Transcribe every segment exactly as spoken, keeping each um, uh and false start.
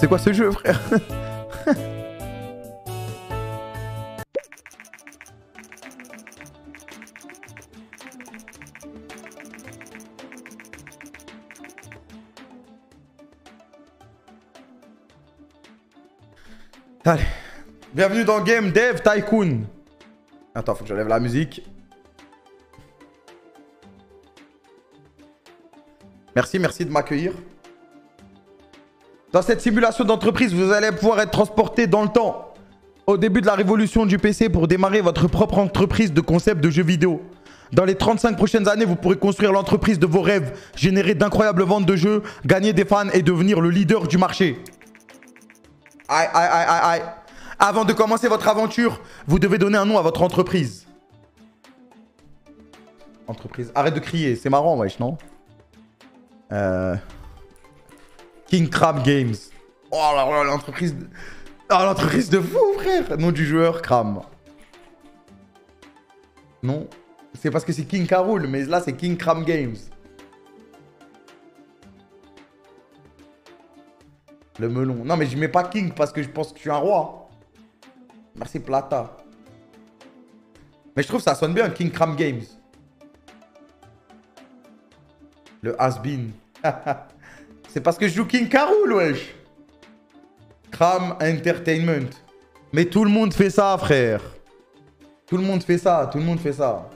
C'est quoi ce jeu, frère? Allez, bienvenue dans Game Dev Tycoon. Attends, faut que j'enlève la musique. Merci, merci de m'accueillir. Dans cette simulation d'entreprise, vous allez pouvoir être transporté dans le temps, au début de la révolution du P C, pour démarrer votre propre entreprise de concept de jeux vidéo. Dans les trente-cinq prochaines années, vous pourrez construire l'entreprise de vos rêves, générer d'incroyables ventes de jeux, gagner des fans et devenir le leader du marché. Aïe, aïe, aïe, aïe, aïe. Avant de commencer votre aventure, vous devez donner un nom à votre entreprise. Entreprise. Arrête de crier, c'est marrant, wesh, non? Euh... King Crab Games. Oh là là, l'entreprise... Oh, l'entreprise de fou, frère. Nom du joueur, Cram. Non. C'est parce que c'est King Carol, mais là, c'est King Crab Games. Le melon. Non, mais je mets pas King parce que je pense que je suis un roi. Merci, Plata. Mais je trouve que ça sonne bien, King Crab Games. Le has-been. C'est parce que je joue King Carol, wesh. Cram Entertainment. Mais tout le monde fait ça, frère. Tout le monde fait ça, tout le monde fait ça.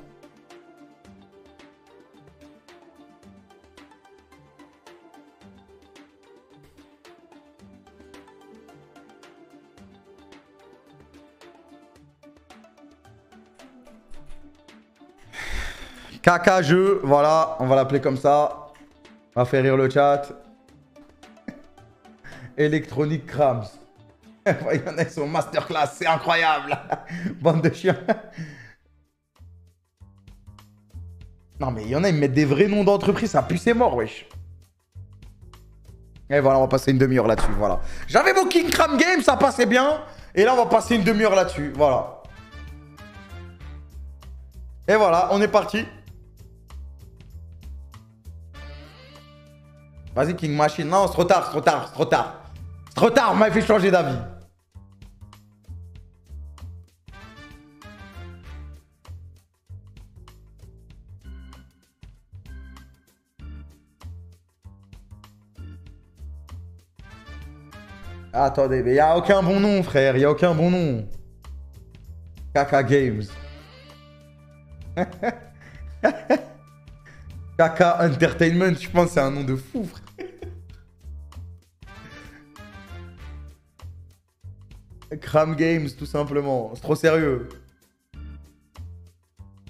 Caca jeu, voilà, on va l'appeler comme ça. On va faire rire le chat. Electronic Crams. Il y en a qui sont masterclass, c'est incroyable. Bande de chiens. Non mais il y en a, ils mettent des vrais noms d'entreprise, ça pue, c'est mort, wesh. Et voilà, on va passer une demi-heure là-dessus, voilà. J'avais mon King Cram Game, ça passait bien. Et là, on va passer une demi-heure là-dessus, voilà. Et voilà, on est parti. Vas-y, King Machine. Non, c'est trop tard, c'est trop tard, c'est trop tard. C'est trop tard, on m'a fait changer d'avis. Attendez, mais il n'y a aucun bon nom, frère. Il n'y a aucun bon nom. Caca Games. Kaka Entertainment, je pense que c'est un nom de fou, frère. Cram Games, tout simplement. C'est trop sérieux.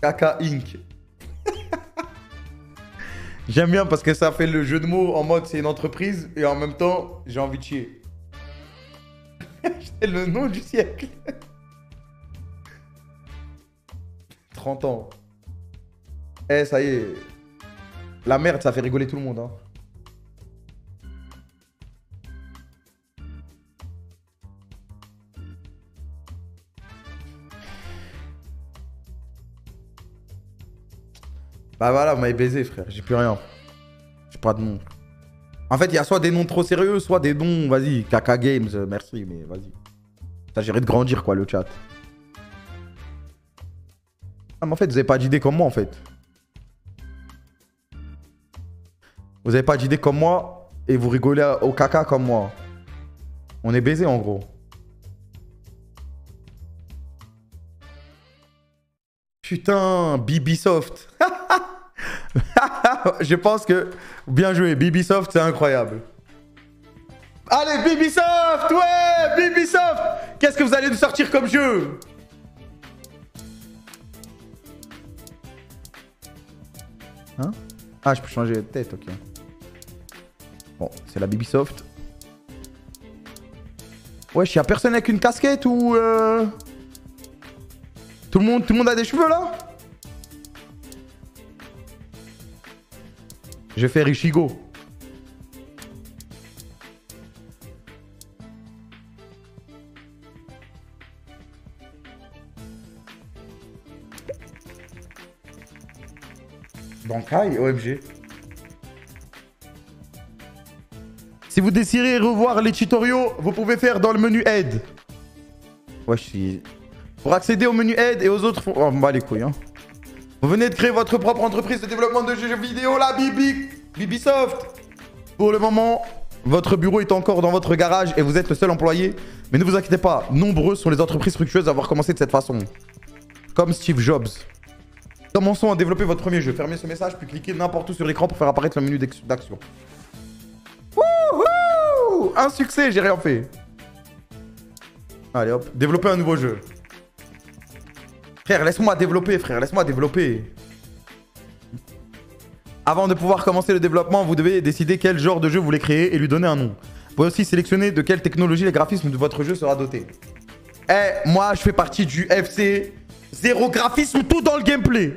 Kaka Inc. J'aime bien parce que ça fait le jeu de mots en mode c'est une entreprise et en même temps j'ai envie de chier. C'est le nom du siècle. trente ans. Eh, ça y est. La merde, ça fait rigoler tout le monde, hein. Bah voilà, vous m'avez baisé, frère. J'ai plus rien. J'ai pas de nom. En fait, il y a soit des noms trop sérieux, soit des noms... Vas-y, Caca Games, merci, mais vas-y. Ça gérait de grandir, quoi, le chat. Ah, mais en fait, vous avez pas d'idée comme moi, en fait. Vous n'avez pas d'idée comme moi et vous rigolez au caca comme moi. On est baisé en gros. Putain, BIBISOFT. Je pense que... Bien joué, BIBISOFT, c'est incroyable. Allez, BIBISOFT. Ouais, BIBISOFT. Qu'est-ce que vous allez nous sortir comme jeu? Hein? Ah, je peux changer de tête, ok. Bon, c'est la BIBISOFT. Wesh, y'a personne avec une casquette ou... Euh... Tout le monde, tout le monde a des cheveux, là? Je vais faire Ichigo. Bankai, O M G. Si vous désirez revoir les tutoriaux, vous pouvez faire dans le menu Aide. Ouais, je suis... Pour accéder au menu Aide et aux autres... Oh, bah les couilles, hein. Vous venez de créer votre propre entreprise de développement de jeux vidéo, la Bibi... BIBISOFT. Pour le moment, votre bureau est encore dans votre garage et vous êtes le seul employé. Mais ne vous inquiétez pas, nombreux sont les entreprises fructueuses à avoir commencé de cette façon. Comme Steve Jobs. Commençons à développer votre premier jeu. Fermez ce message, puis cliquez n'importe où sur l'écran pour faire apparaître le menu d'action. Wouhou! Un succès, j'ai rien fait. Allez hop, développer un nouveau jeu. Frère, laisse-moi développer, frère, laisse-moi développer. Avant de pouvoir commencer le développement, vous devez décider quel genre de jeu vous voulez créer et lui donner un nom. Vous pouvez aussi sélectionner de quelle technologie les graphismes de votre jeu sera doté. Eh, moi je fais partie du F C. Zéro graphisme, tout dans le gameplay.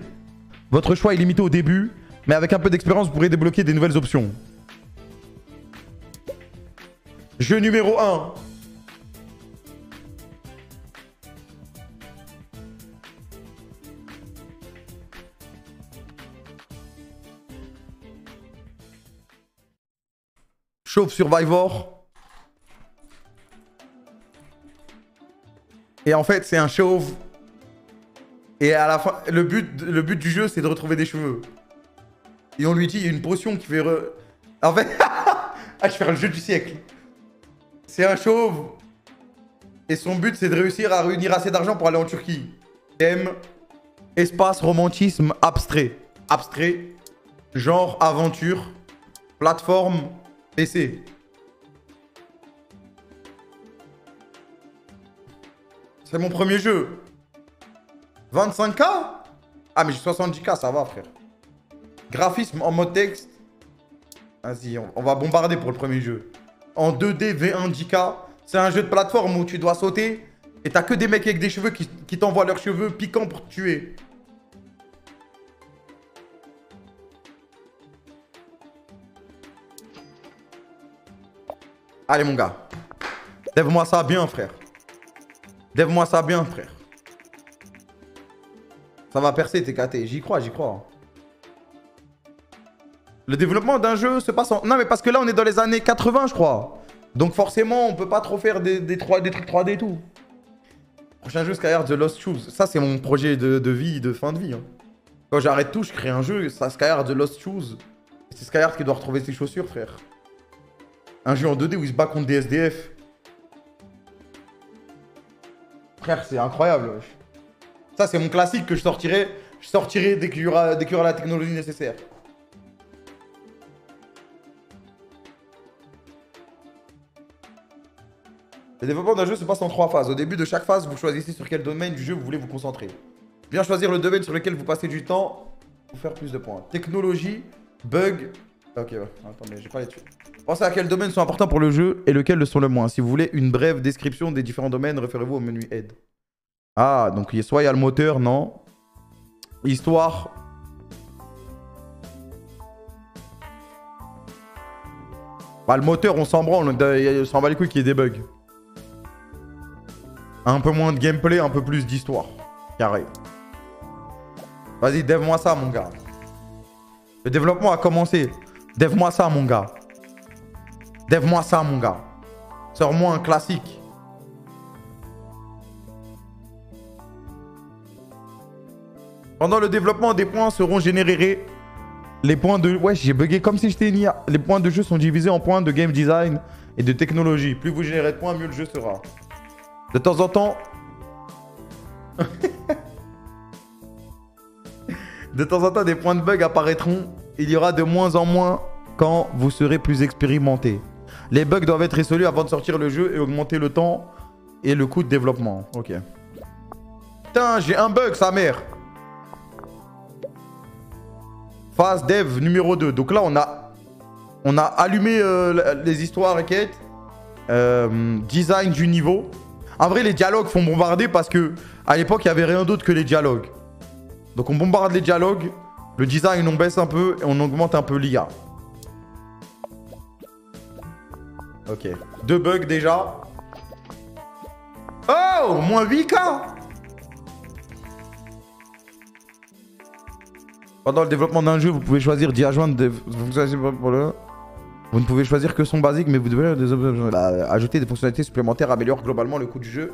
Votre choix est limité au début, mais avec un peu d'expérience, vous pourrez débloquer des nouvelles options. Jeu numéro un. Chauve Survivor. Et en fait, c'est un chauve. Et à la fin, le but, le but du jeu, c'est de retrouver des cheveux. Et on lui dit, il y a une potion qui fait... Re... En fait... ah, je fais le jeu du siècle. C'est un chauve. Et son but, c'est de réussir à réunir assez d'argent pour aller en Turquie. Thème, espace, romantisme, abstrait. Abstrait, genre, aventure, plateforme... P C. C'est mon premier jeu. vingt-cinq K? Ah mais j'ai soixante-dix K, ça va frère. Graphisme en mode texte. Vas-y, on, on va bombarder pour le premier jeu. En deux D V un dix K. C'est un jeu de plateforme où tu dois sauter. Et t'as que des mecs avec des cheveux qui, qui t'envoient leurs cheveux piquants pour te tuer. Allez mon gars, dev-moi ça bien frère. Dev-moi ça bien frère. Ça va percer T K T, j'y crois, j'y crois. Le développement d'un jeu se passe en... Non mais parce que là on est dans les années quatre-vingts je crois. Donc forcément on peut pas trop faire des, des, trois D, des trucs trois D et tout. Prochain jeu Skyheart The Lost Shoes. Ça c'est mon projet de, de vie, de fin de vie. Hein. Quand j'arrête tout, je crée un jeu, ça Skyheart The Lost Shoes. C'est Skyheart qui doit retrouver ses chaussures frère. Un jeu en deux D où il se bat contre des S D F. Frère, c'est incroyable. Wesh. Ça, c'est mon classique que je sortirai. Je sortirai dès qu'il y aura, dès qu'il y aura la technologie nécessaire. Le développement d'un jeu se passe en trois phases. Au début de chaque phase, vous choisissez sur quel domaine du jeu vous voulez vous concentrer. Bien choisir le domaine sur lequel vous passez du temps pour faire plus de points. Technologie, bug... Ok, ouais. Attends, mais j'ai pas les trucs. Pensez à quels domaines sont importants pour le jeu et lesquels le sont le moins. Si vous voulez une brève description des différents domaines, référez-vous au menu Aide. Ah, donc soit il y a le moteur, non. Histoire. Bah, le moteur, on s'en branle, on s'en bat les couilles qu'il y ait des bugs. Un peu moins de gameplay, un peu plus d'histoire. Carré. Vas-y, dev-moi ça, mon gars. Le développement a commencé. Dev-moi ça, mon gars. Dev-moi ça, mon gars. Sors-moi un classique. Pendant le développement, des points seront générés. Les points de... Ouais, j'ai bugué comme si j'étais une I A. Les points de jeu sont divisés en points de game design et de technologie. Plus vous générez de points, mieux le jeu sera. De temps en temps... de temps en temps, des points de bug apparaîtront. Il y aura de moins en moins quand vous serez plus expérimenté. Les bugs doivent être résolus avant de sortir le jeu et augmenter le temps et le coût de développement. Ok. Putain, j'ai un bug, sa mère. Phase dev numéro deux. Donc là, on a, on a allumé euh, les histoires et quêtes. Euh, design du niveau. En vrai, les dialogues font bombarder parce que à l'époque, il n'y avait rien d'autre que les dialogues. Donc on bombarde les dialogues. Le design, on baisse un peu et on augmente un peu l'I A. Ok. Deux bugs déjà. Oh! Moins huit K! Pendant le développement d'un jeu, vous pouvez choisir d'y adjoindre des... Vous ne pouvez choisir que son basique, mais vous devez des... Bah, ajouter des fonctionnalités supplémentaires améliore globalement le coût du jeu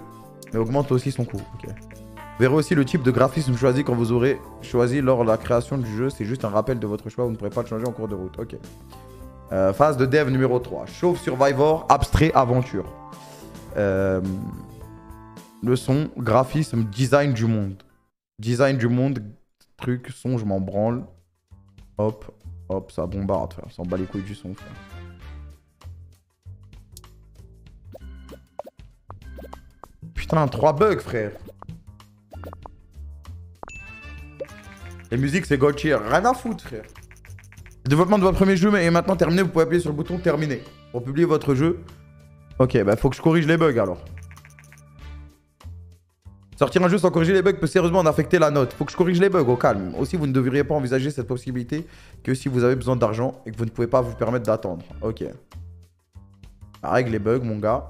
et augmente aussi son coût. Okay. Verrez aussi le type de graphisme choisi quand vous aurez choisi lors de la création du jeu. C'est juste un rappel de votre choix, vous ne pourrez pas le changer en cours de route. Ok. Euh, phase de dev numéro trois. Chauve Survivor, abstrait, aventure. Euh... Le son, graphisme, design du monde. Design du monde, truc, son, je m'en branle. Hop, hop, ça bombarde, frère. Ça en bat les couilles du son, frère. Putain, trois bugs, frère. Les musiques, c'est God Tier. Rien à foutre, frère. Le développement de votre premier jeu est maintenant terminé. Vous pouvez appuyer sur le bouton terminé pour publier votre jeu. Ok, bah faut que je corrige les bugs alors. Sortir un jeu sans corriger les bugs peut sérieusement en affecter la note. Faut que je corrige les bugs au calme. Aussi, vous ne devriez pas envisager cette possibilité que si vous avez besoin d'argent et que vous ne pouvez pas vous permettre d'attendre. Ok. Règle les bugs, mon gars.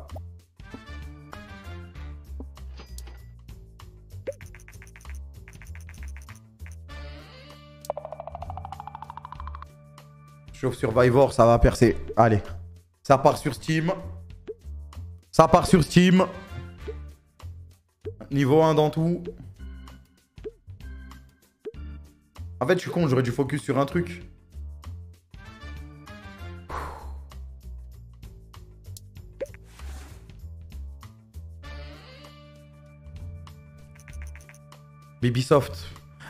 Chauve Survivor, ça va percer. Allez. Ça part sur Steam. Ça part sur Steam. Niveau un dans tout. En fait, je suis con, j'aurais dû focus sur un truc. BIBISOFT.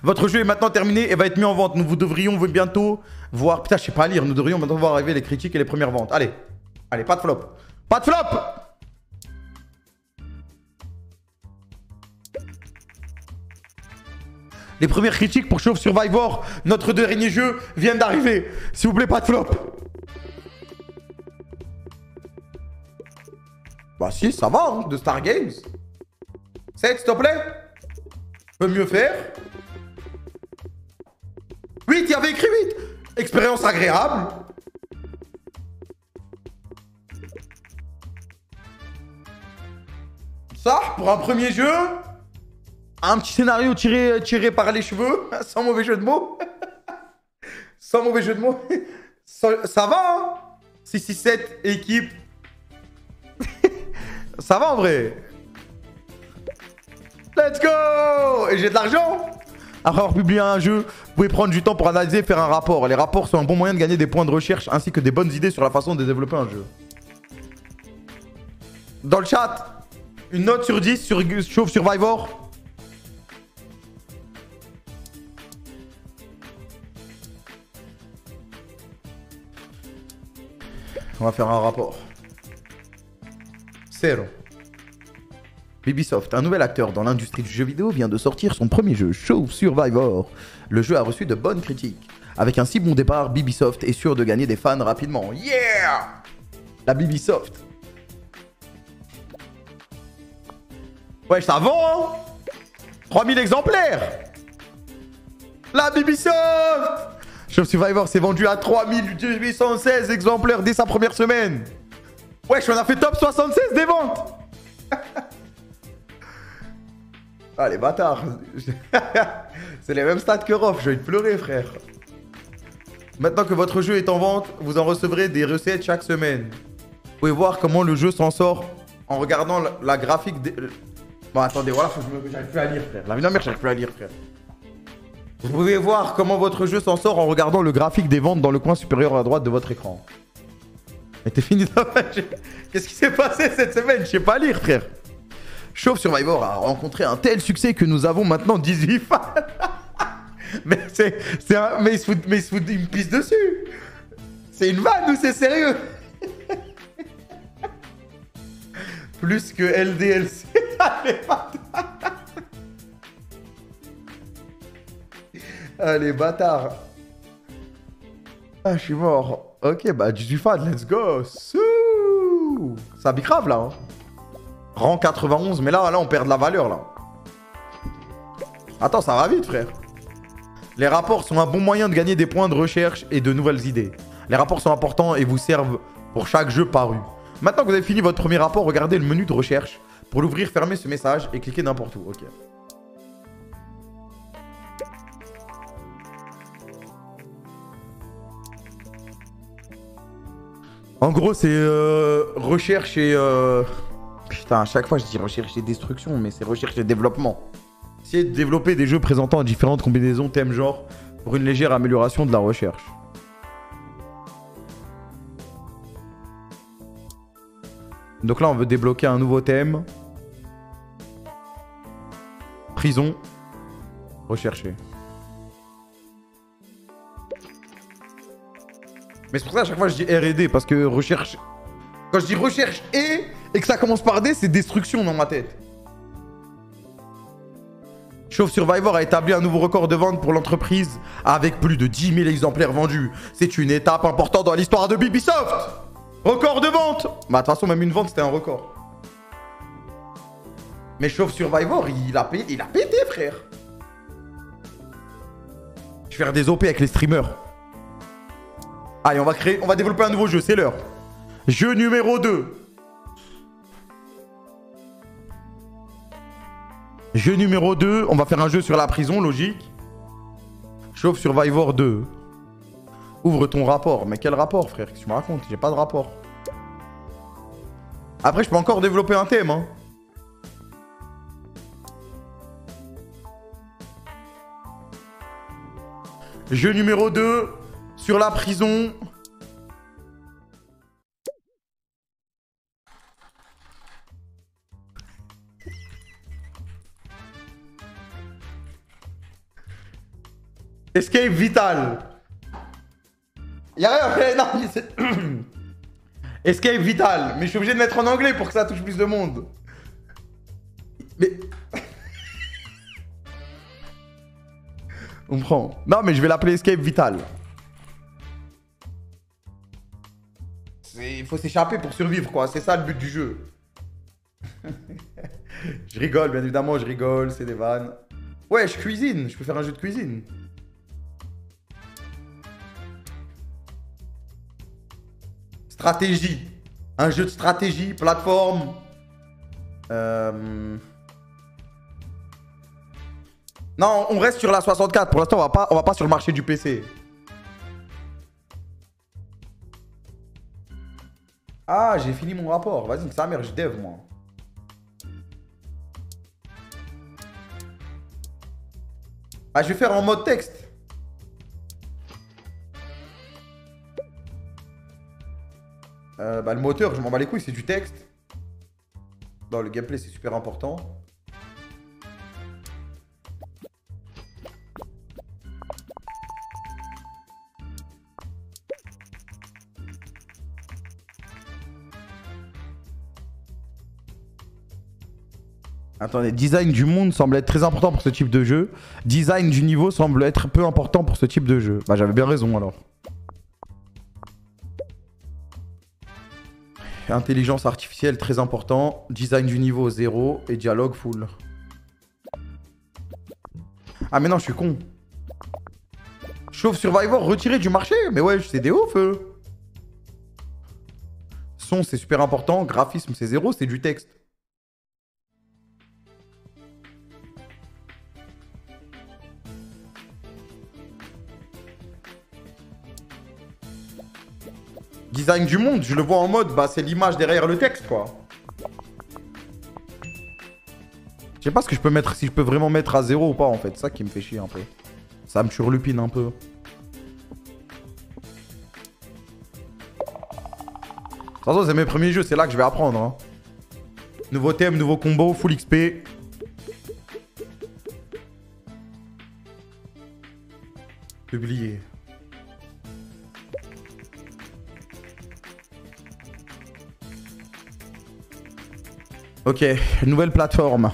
Votre jeu est maintenant terminé et va être mis en vente. Nous vous devrions bientôt voir... Putain, je sais pas lire. Nous devrions maintenant voir arriver les critiques et les premières ventes. Allez. Allez, pas de flop. Pas de flop. Les premières critiques pour Chauve Survivor, notre dernier jeu, viennent d'arriver. S'il vous plaît, pas de flop. Bah si, ça va, hein, de Star Games. sept, s'il te plaît. Peut mieux faire. huit, il y avait écrit huit. Expérience agréable. Ça, pour un premier jeu. Un petit scénario tiré, tiré par les cheveux, sans mauvais jeu de mots. Sans mauvais jeu de mots. Ça, ça va, hein, six six sept, équipe. Ça va en vrai. Let's go. Et j'ai de l'argent. Après avoir publié un jeu, vous pouvez prendre du temps pour analyser et faire un rapport. Les rapports sont un bon moyen de gagner des points de recherche ainsi que des bonnes idées sur la façon de développer un jeu. Dans le chat, une note sur dix sur Chauve Survivor. On va faire un rapport. Zéro. BIBISOFT, un nouvel acteur dans l'industrie du jeu vidéo, vient de sortir son premier jeu, Chauve Survivor. Le jeu a reçu de bonnes critiques. Avec un si bon départ, BIBISOFT est sûr de gagner des fans rapidement. Yeah! La BIBISOFT. Ouais, ça vend, hein, trois mille exemplaires. La BIBISOFT. Chauve Survivor s'est vendu à trois mille huit cent seize exemplaires dès sa première semaine. Wesh, on a fait top soixante-seize des ventes. Ah, les bâtards. C'est les mêmes stats que Rof, je vais te pleurer, frère. Maintenant que votre jeu est en vente, vous en recevrez des recettes chaque semaine. Vous pouvez voir comment le jeu s'en sort en regardant la, la graphique des... Bon, attendez, voilà, faut que je me... j'arrive plus à lire, frère. La vie de ma mère, j'arrive plus à lire, frère. Vous pouvez voir comment votre jeu s'en sort en regardant le graphique des ventes dans le coin supérieur à droite de votre écran. Mais t'es fini ta page. Qu'est-ce qui s'est passé cette semaine? Je sais pas lire, frère. Chauve Survivor a rencontré un tel succès que nous avons maintenant dix-huit fans. Mais c'est un... Mais il se fout, mais il se fout une pisse dessus. C'est une vanne ou c'est sérieux? Plus que L D L C. Ah, les bâtards. Ah, je suis mort. Ok, bah je suis fan, let's go. Souh. Ça bicrave là, hein. Rang quatre-vingt-onze, mais là, là on perd de la valeur là. Attends, ça va vite, frère. Les rapports sont un bon moyen de gagner des points de recherche et de nouvelles idées. Les rapports sont importants et vous servent pour chaque jeu paru. Maintenant que vous avez fini votre premier rapport, regardez le menu de recherche. Pour l'ouvrir, fermez ce message et cliquez n'importe où. Ok. En gros, c'est euh, recherche et... Euh... Putain, à chaque fois, je dis recherche et destruction, mais c'est recherche et développement. Essayer de développer des jeux présentant différentes combinaisons, thèmes, genres, pour une légère amélioration de la recherche. Donc là, on veut débloquer un nouveau thème. Prison. Rechercher. Mais c'est pour ça à chaque fois je dis R et D parce que recherche... Quand je dis recherche et et que ça commence par D, c'est destruction dans ma tête. Chauve Survivor a établi un nouveau record de vente pour l'entreprise avec plus de dix mille exemplaires vendus. C'est une étape importante dans l'histoire de Bibisoft. Record de vente. Bah de toute façon même une vente c'était un record. Mais Chauve Survivor il a, payé, il a pété frère. Je vais faire des O P avec les streamers. Allez, on va créer, on va développer un nouveau jeu, c'est l'heure. Jeu numéro deux. Jeu numéro deux, on va faire un jeu sur la prison, logique. Chauve Survivor deux. Ouvre ton rapport. Mais quel rapport, frère? Qu'est-ce que tu me racontes? J'ai pas de rapport. Après, je peux encore développer un thème, hein. Jeu numéro deux. Sur la prison. Escape Vital. Y'a rien, non, mais Escape Vital. Mais je suis obligé de mettre en anglais pour que ça touche plus de monde. Mais... On prend. Non mais je vais l'appeler Escape Vital. Il faut s'échapper pour survivre quoi, c'est ça le but du jeu. Je rigole, bien évidemment, je rigole, c'est des vannes. Ouais, je cuisine, je peux faire un jeu de cuisine. Stratégie. Un jeu de stratégie, plateforme. Euh... Non, on reste sur la soixante-quatre, pour l'instant on va pas, on va pas sur le marché du P C. Ah, j'ai fini mon rapport. Vas-y, que sa mère, je dev, moi. Ah, je vais faire en mode texte. Euh, bah, le moteur, je m'en bats les couilles, c'est du texte. Non, le gameplay, c'est super important. Attendez, design du monde semble être très important pour ce type de jeu. Design du niveau semble être peu important pour ce type de jeu. Bah j'avais bien raison alors. Intelligence artificielle très important. Design du niveau zéro et dialogue full. Ah mais non je suis con. Chauve Survivor retiré du marché. Mais ouais c'est des ouf. Euh. Son c'est super important. Graphisme c'est zéro, c'est du texte. Design du monde, je le vois en mode, bah c'est l'image derrière le texte quoi. Je sais pas ce que je peux mettre, si je peux vraiment mettre à zéro ou pas en fait, ça qui me fait chier un peu. Ça me surlupine un peu. De toute façon c'est mes premiers jeux, c'est là que je vais apprendre. Hein. Nouveau thème, nouveau combo, full X P. Publié. Ok, nouvelle plateforme.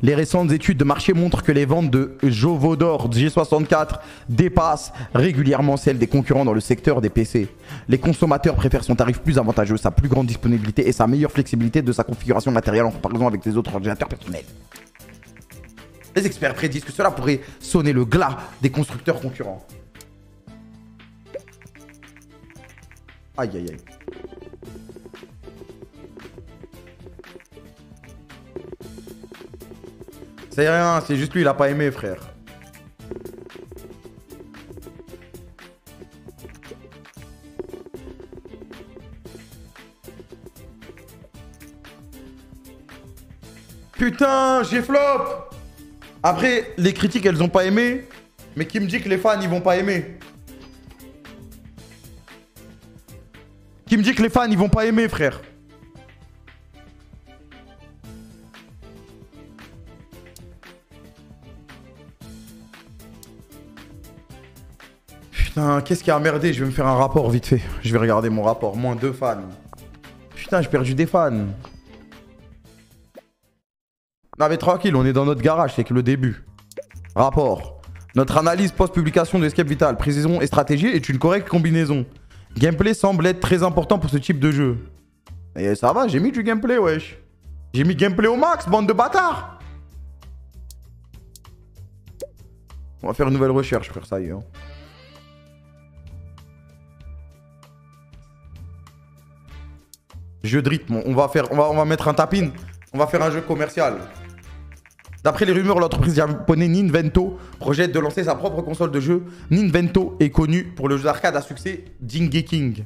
Les récentes études de marché montrent que les ventes de Jovodor G soixante-quatre dépassent régulièrement celles des concurrents dans le secteur des P C. Les consommateurs préfèrent son tarif plus avantageux, sa plus grande disponibilité et sa meilleure flexibilité de sa configuration matérielle en comparaison avec les autres ordinateurs personnels. Les experts prédisent que cela pourrait sonner le glas des constructeurs concurrents. Aïe aïe aïe. C'est rien, c'est juste lui, il a pas aimé, frère. Putain, j'ai flop. Après, les critiques, elles ont pas aimé. Mais qui me dit que les fans, ils vont pas aimer? Qui me dit que les fans, ils vont pas aimer, frère? Putain, qu'est-ce qui a merdé? Je vais me faire un rapport vite fait. Je vais regarder mon rapport. Moins deux fans. Putain, j'ai perdu des fans. Non mais tranquille, on est dans notre garage, c'est que le début. Rapport. Notre analyse post-publication de Escape Vital, précision et stratégie est une correcte combinaison. Gameplay semble être très important pour ce type de jeu. Et ça va, j'ai mis du gameplay, wesh. J'ai mis gameplay au max, bande de bâtards. On va faire une nouvelle recherche, frère, ça y est. Hein. Jeu de rythme, on va, faire, on va, on va mettre un tapin. On va faire un jeu commercial. D'après les rumeurs, l'entreprise japonaise Nintendo projette de lancer sa propre console de jeu. Nintendo est connue pour le jeu d'arcade à succès King.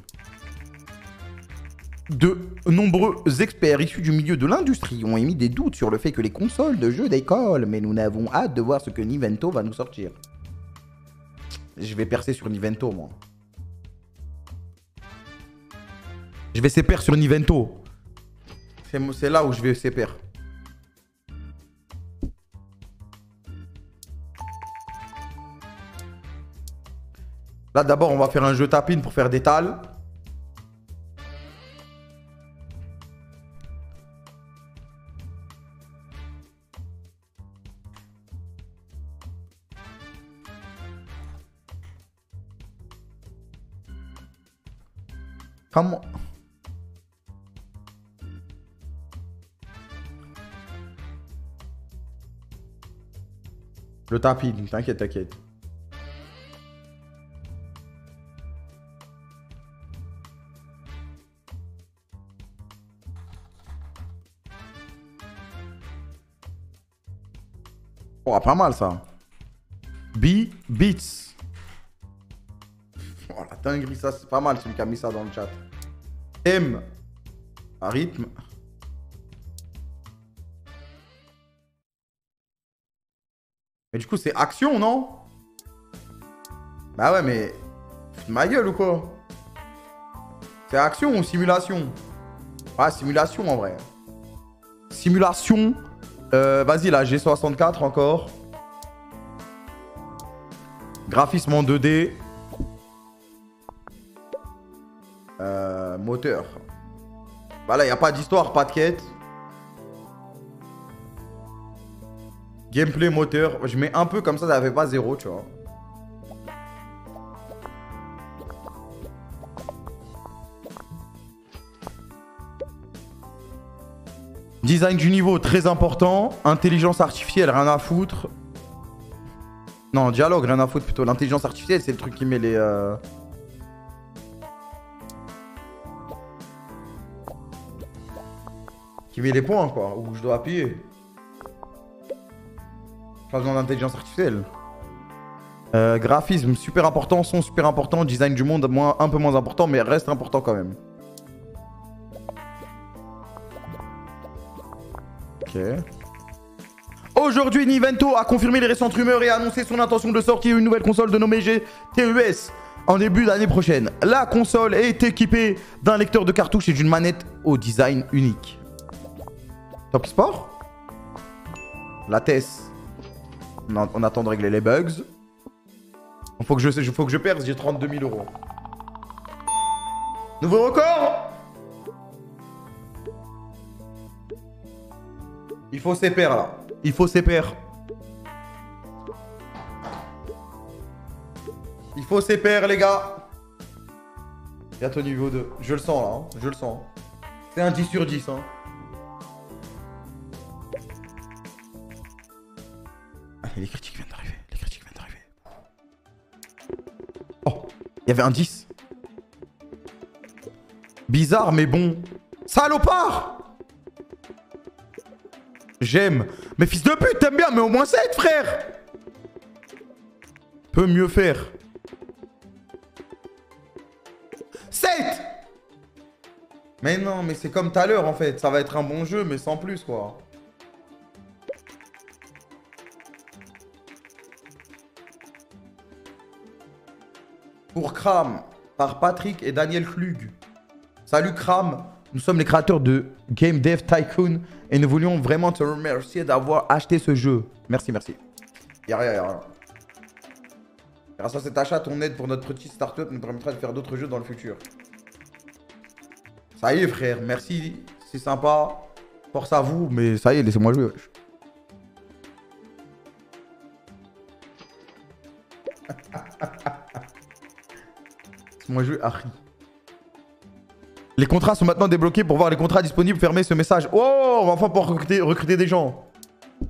De nombreux experts issus du milieu de l'industrie ont émis des doutes sur le fait que les consoles de jeux décollent, mais nous n'avons hâte de voir ce que Nintendo va nous sortir. Je vais percer sur Nintendo, moi. Je vais s'éper sur Nintendo. C'est là où je vais séparer. Là d'abord on va faire un jeu tapine pour faire des tals. Comment? Le tapis, t'inquiète, t'inquiète. Oh, pas mal ça. B Beats. Oh la dinguerie, ça c'est pas mal celui qui a mis ça dans le chat. M. À rythme. Mais du coup, c'est action, non? Bah ouais, mais... Ma gueule ou quoi? C'est action ou simulation? Ah, simulation en vrai. Simulation. Euh, Vas-y, la G soixante-quatre encore. Graphisme en deux D. Euh, moteur. Bah là, il n'y a pas d'histoire, pas de quête. Gameplay, moteur, je mets un peu comme ça, ça n'avait pas zéro, tu vois. Design du niveau, très important. Intelligence artificielle, rien à foutre. Non, dialogue, rien à foutre plutôt. L'intelligence artificielle, c'est le truc qui met les... Euh... Qui met les points, quoi, où je dois appuyer. Pas besoin d'intelligence artificielle. Euh, graphisme super important, son super important, design du monde moins, un peu moins important, mais reste important quand même. Ok. Aujourd'hui, Nintendo a confirmé les récentes rumeurs et a annoncé son intention de sortir une nouvelle console de nommée G T U S en début d'année prochaine. La console est équipée d'un lecteur de cartouches et d'une manette au design unique. Top Sport ? La T E S. On attend de régler les bugs. Faut que je, faut que je perce, j'ai trente-deux mille euros. Nouveau record. Il faut s'éper là. Il faut s'éper. Il faut s'éper les gars. Bientôt niveau deux. Je le sens là, hein. Je le sens. C'est un dix sur dix. Hein. Les critiques viennent d'arriver, les critiques viennent d'arriver. Oh, il y avait un dix. Bizarre mais bon. Salopard! J'aime. Mais fils de pute, t'aimes bien, mais au moins sept frère! Peut mieux faire. sept! Mais non, mais c'est comme tout à l'heure en fait. Ça va être un bon jeu, mais sans plus quoi. pour Kram par Patrick et Daniel Klug. Salut Kram, nous sommes les créateurs de Game Dev Tycoon et nous voulions vraiment te remercier d'avoir acheté ce jeu. Merci, merci. Y'a rien, y'a rien. Grâce à cet achat, ton aide pour notre petite startup nous permettra de faire d'autres jeux dans le futur. Ça y est frère, merci, c'est sympa. Force à vous, mais ça y est, laissez-moi jouer. Wesh. Laissez-moi jouer, Harry. Les contrats sont maintenant débloqués. Pour voir les contrats disponibles, fermez ce message. Oh, on va enfin pouvoir recruter, recruter des gens.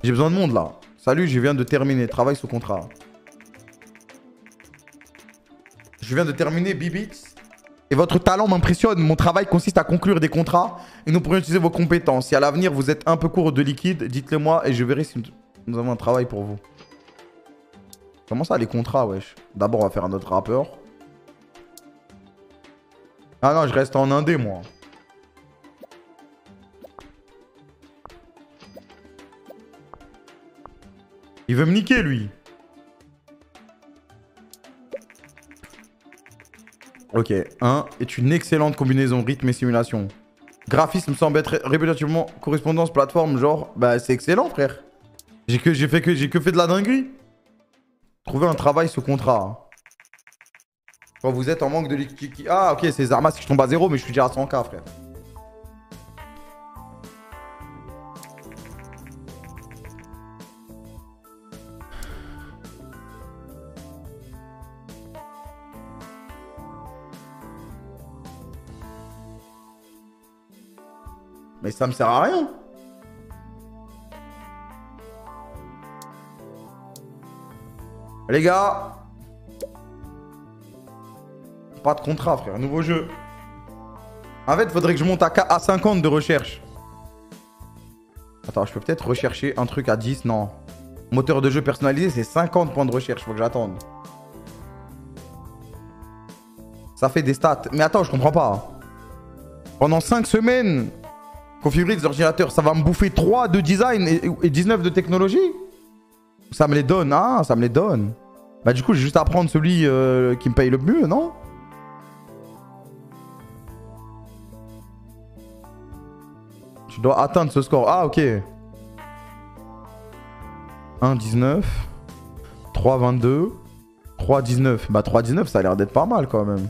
J'ai besoin de monde là. Salut, je viens de terminer. Travail sous contrat. Je viens de terminer Bibits. Et votre talent m'impressionne. Mon travail consiste à conclure des contrats et nous pourrions utiliser vos compétences. Si à l'avenir vous êtes un peu court de liquide, dites-le moi et je verrai si nous avons un travail pour vous. Comment ça les contrats, wesh? D'abord on va faire un autre rappeur. Ah non, je reste en indé, moi. Il veut me niquer, lui. Ok, un est une excellente combinaison rythme et simulation. Graphisme semble être répétitivement correspondance plateforme, genre... Bah, c'est excellent, frère. J'ai que, j'ai fait que, j'ai que fait de la dinguerie. Trouver un travail sous contrat. Quand vous êtes en manque de liquide... Ah ok, c'est Zarma si je tombe à zéro, mais je suis déjà à cent K frère. Mais ça me sert à rien. Les gars, pas de contrat, frère. Nouveau jeu. En fait, faudrait que je monte à cinquante de recherche. Attends, je peux peut-être rechercher un truc à dix. Non. Moteur de jeu personnalisé, c'est cinquante points de recherche. Faut que j'attende. Ça fait des stats. Mais attends, je comprends pas. Pendant cinq semaines, configurer des ordinateurs, ça va me bouffer trois de design et dix-neuf de technologie. Ça me les donne. Ah, ça me les donne. Bah, du coup, j'ai juste à prendre celui euh, qui me paye le mieux, non ? Je dois atteindre ce score. Ah, ok. un dix-neuf. trois vingt-deux. trois dix-neuf. Bah, trois dix-neuf, ça a l'air d'être pas mal quand même.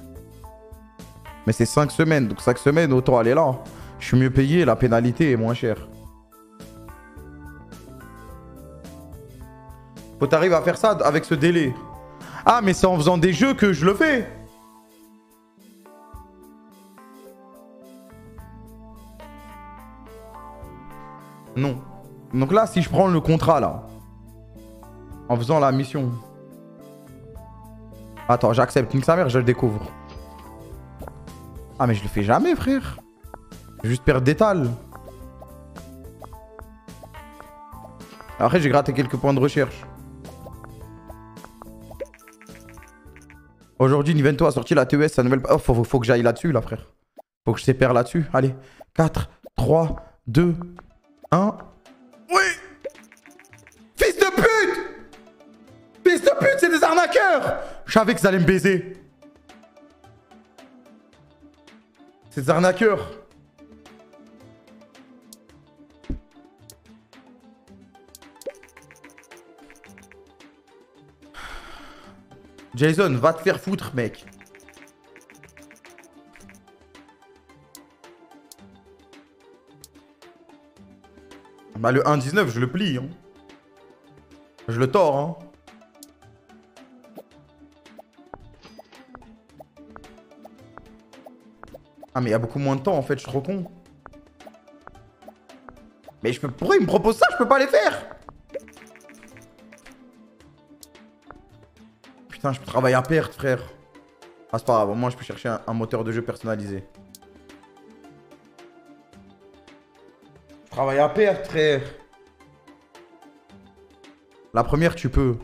Mais c'est cinq semaines. Donc, cinq semaines, autant aller là. Je suis mieux payé. La pénalité est moins chère. Faut t'arriver à faire ça avec ce délai. Ah, mais c'est en faisant des jeux que je le fais. Non. Donc là, si je prends le contrat, là. En faisant la mission. Attends, j'accepte. Nique sa mère, je le découvre. Ah, mais je le fais jamais, frère. Juste perdre des tals. Après, j'ai gratté quelques points de recherche. Aujourd'hui, Nintendo a sorti la T E S, sa nouvelle... Oh, faut, faut que j'aille là-dessus, là, frère. Faut que je sépare là-dessus. Allez. quatre, trois, deux... Hein? Oui! Fils de pute! Fils de pute, c'est des arnaqueurs! Je savais qu'ils allaient me baiser. C'est des arnaqueurs. Jason, va te faire foutre, mec. Bah le un dix-neuf, je le plie. Hein. Je le tords. Hein. Ah mais il y a beaucoup moins de temps en fait, je suis trop con. Mais je peux... Pourquoi il me propose ça? Je peux pas les faire. Putain, je peux travailler à perte, frère. Ah c'est pas grave, au moins je peux chercher un, un moteur de jeu personnalisé. Travaille à perdre, frère. La première, tu peux.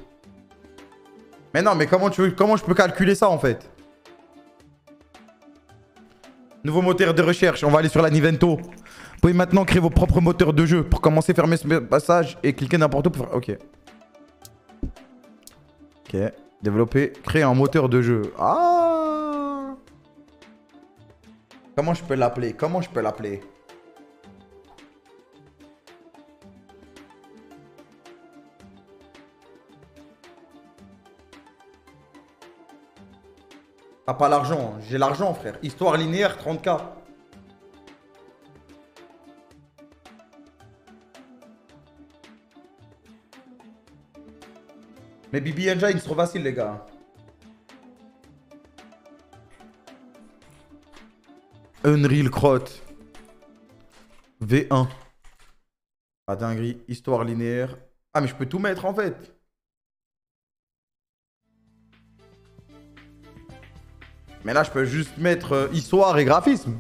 Mais non, mais comment tu veux, comment je peux calculer ça, en fait? Nouveau moteur de recherche. On va aller sur la Nintendo. Vous pouvez maintenant créer vos propres moteurs de jeu. Pour commencer, fermer ce passage et cliquer n'importe où pour faire... Ok. Ok. Développer, créer un moteur de jeu. Ah! Comment je peux l'appeler? Comment je peux l'appeler? T'as pas l'argent, j'ai l'argent frère. Histoire linéaire, trente K. Mais Bibi Enja, il se trouve facile les gars. Unreal Crotte. V un. Ah dinguerie, histoire linéaire. Ah mais je peux tout mettre en fait. Mais là, je peux juste mettre euh, histoire et graphisme.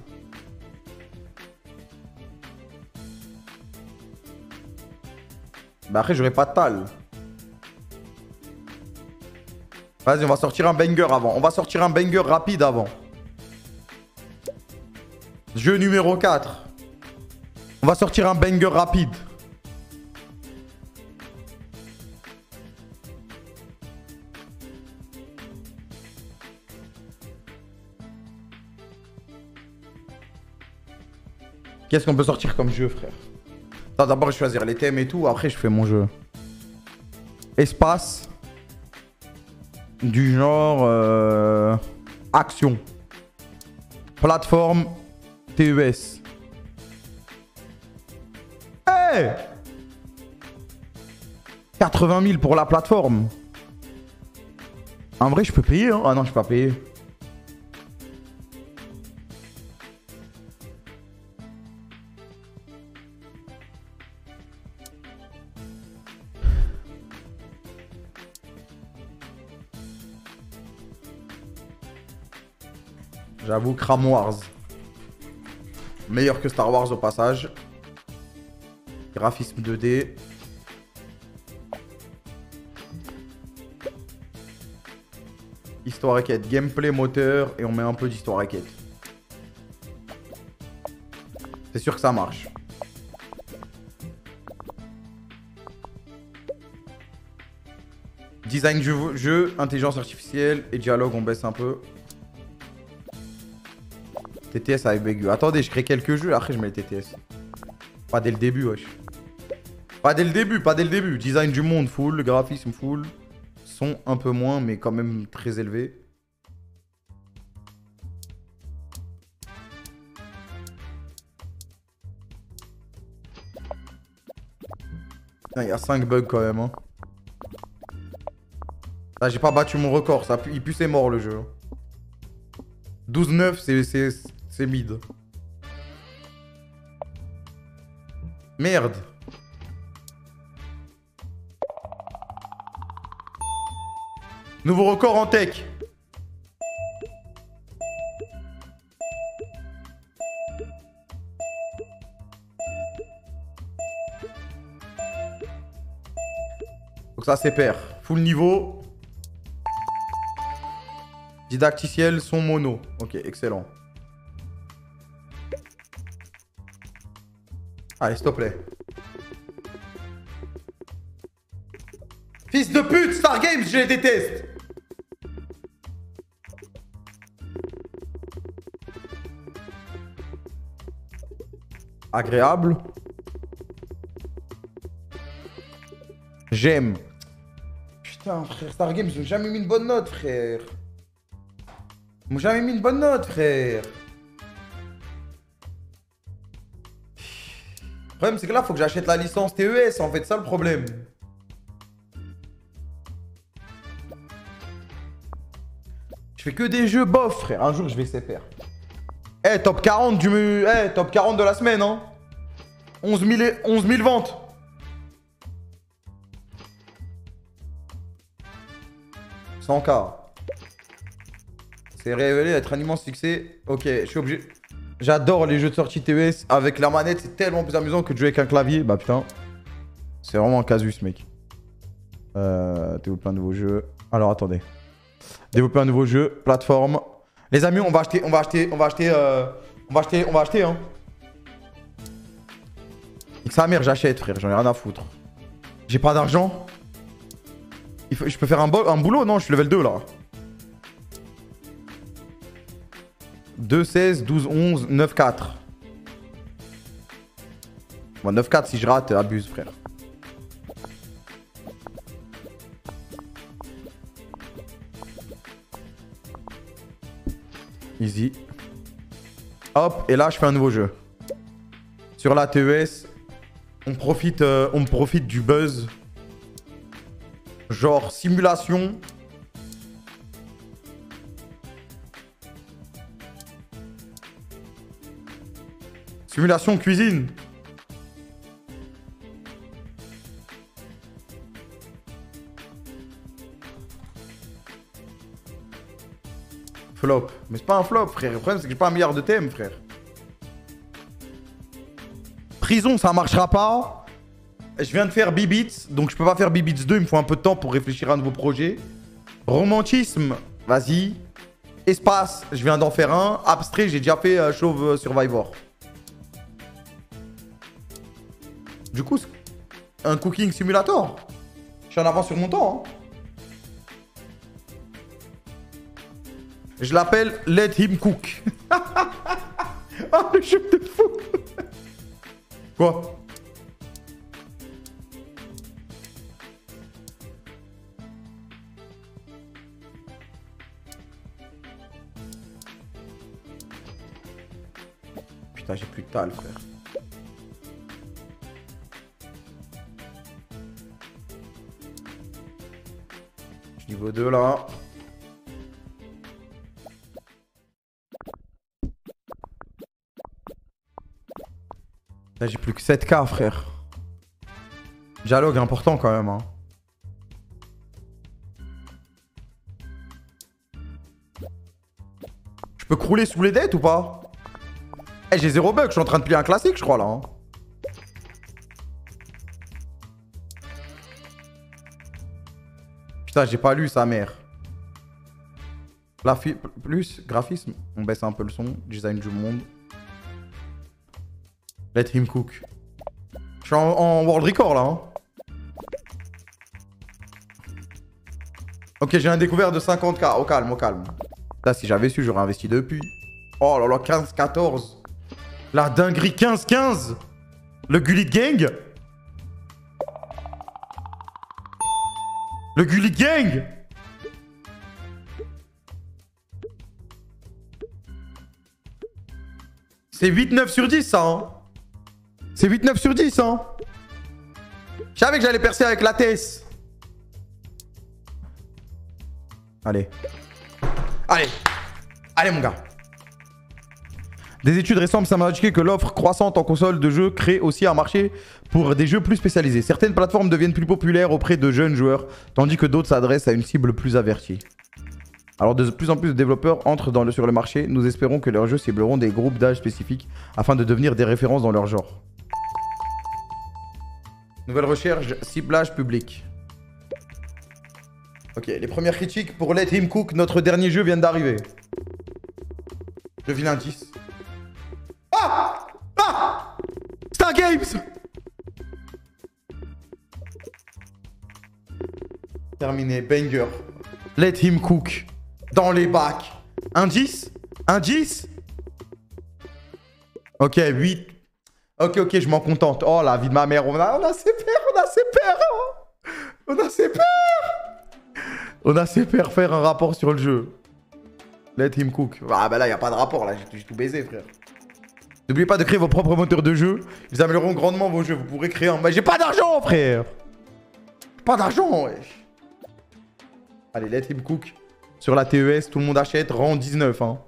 Bah après, j'aurai pas de tal. Vas-y, on va sortir un banger avant. On va sortir un banger rapide avant. Jeu numéro quatre. On va sortir un banger rapide. Qu'est-ce qu'on peut sortir comme jeu, frère? D'abord, je vais choisir les thèmes et tout. Après, je fais mon jeu. Espace. Du genre... Euh, action. Plateforme. T E S. Hey, quatre-vingt mille pour la plateforme. En vrai, je peux payer, hein? Ah non, je peux pas payer. J'avoue, Cram Wars. Meilleur que Star Wars au passage. Graphisme deux D. Histoire et quête. Gameplay, moteur. Et on met un peu d'histoire et quête. C'est sûr que ça marche. Design du jeu, jeu, intelligence artificielle et dialogue, on baisse un peu. T T S avec Bégu. Attendez, je crée quelques jeux, après je mets le T T S. Pas dès le début, wesh. Pas dès le début, pas dès le début. Design du monde, full. Graphisme, full. Son, un peu moins, mais quand même très élevé. Putain, il y a cinq bugs quand même, hein. Là, j'ai pas battu mon record. Ça pu... Il pue, c'est mort le jeu. douze neuf, c'est mid. Merde. Nouveau record en tech. Donc ça c'est pair. Full niveau. Didacticiel, son mono. Ok, excellent. Allez, s'il te plaît. Fils de pute, Star Games, je les déteste. Agréable. J'aime. Putain, frère, Star Games, j'ai jamais mis une bonne note, frère. Moi j'avais mis une bonne note, frère. Le problème, c'est que là, faut que j'achète la licence T E S, en fait, ça le problème. Je fais que des jeux bof, frère. Un jour, je vais essayer de faire. Eh, hey, top quarante du... Eh, hey, top quarante de la semaine, hein. onze mille, et... onze mille ventes. cent K. C'est révélé être un immense succès. Ok, je suis obligé. J'adore les jeux de sortie T E S. Avec la manette, c'est tellement plus amusant que de jouer avec un clavier. Bah putain. C'est vraiment un casus, mec. Euh, développer un nouveau jeu. Alors attendez. Développer un nouveau jeu. Plateforme. Les amis, on va acheter. On va acheter. On va acheter. Euh, on va acheter. On va acheter, hein. Avec sa mère, j'achète, frère. J'en ai rien à foutre. J'ai pas d'argent. Il faut, je peux faire un, un boulot? Non, je suis level deux là. deux, seize, douze, onze, neuf, quatre. Bon, neuf, quatre si je rate, abuse frère. Easy. Hop, et là je fais un nouveau jeu. Sur la T E S, on profite, euh, on profite du buzz. Genre simulation. Simulation cuisine. Flop. Mais c'est pas un flop, frère. Le problème, c'est que j'ai pas un milliard de thèmes, frère. Prison, ça marchera pas. Je viens de faire Bibits, donc je peux pas faire Bibits deux. Il me faut un peu de temps pour réfléchir à un nouveau projet. Romantisme, vas-y. Espace, je viens d'en faire un. Abstrait, j'ai déjà fait euh, Chauve Survivor. Du coup, un cooking simulator. Je suis en avance sur mon temps. Hein. Je l'appelle Let Him Cook. Oh, le jeu de fou. Quoi? Putain, j'ai plus de tal, frère. Je suis niveau deux là. Là j'ai plus que sept K frère. Dialogue important quand même hein. Je peux crouler sous les dettes ou pas? Eh hey, j'ai zéro bug, je suis en train de plier un classique je crois là hein. Putain j'ai pas lu sa mère. La plus graphisme, on baisse un peu le son, design du monde. Let him cook. Je suis en, en world record là. Hein. Ok, j'ai un découvert de cinquante K. Au calme, au calme. Là, si j'avais su, j'aurais investi depuis. Oh là là, quinze, quatorze. La dinguerie, quinze, quinze. Le Gulit Gang. Le Gulit Gang. C'est huit neuf sur dix ça. Hein. C'est huit neuf sur dix, hein. Je savais que j'allais percer avec la T E S. Allez. Allez. Allez, mon gars. Des études récentes semblent indiquer que l'offre croissante en console de jeux crée aussi un marché pour des jeux plus spécialisés. Certaines plateformes deviennent plus populaires auprès de jeunes joueurs, tandis que d'autres s'adressent à une cible plus avertie. Alors de plus en plus de développeurs entrent dans le, sur le marché. Nous espérons que leurs jeux cibleront des groupes d'âge spécifiques afin de devenir des références dans leur genre. Nouvelle recherche, ciblage public. Ok, les premières critiques pour Let Him Cook, notre dernier jeu, viennent d'arriver. Devine l'indice. Ah ah Star Games. Terminé, banger. Let Him Cook. Dans les bacs. Indice. Indice. Ok, huit. Ok, ok, je m'en contente. Oh, la vie de ma mère, on a, on a ses pères, on a ses pères. Hein. On a ses pères. On a ses pères faire un rapport sur le jeu. Let him cook. Ah, bah là, il n'y a pas de rapport, là, j'ai tout baisé, frère. N'oubliez pas de créer vos propres moteurs de jeu. Ils amélioreront grandement vos jeux. Vous pourrez créer un... Mais j'ai pas d'argent, frère. Pas d'argent, wesh. Allez, let him cook. Sur la T E S, tout le monde achète. Rang dix-neuf, hein.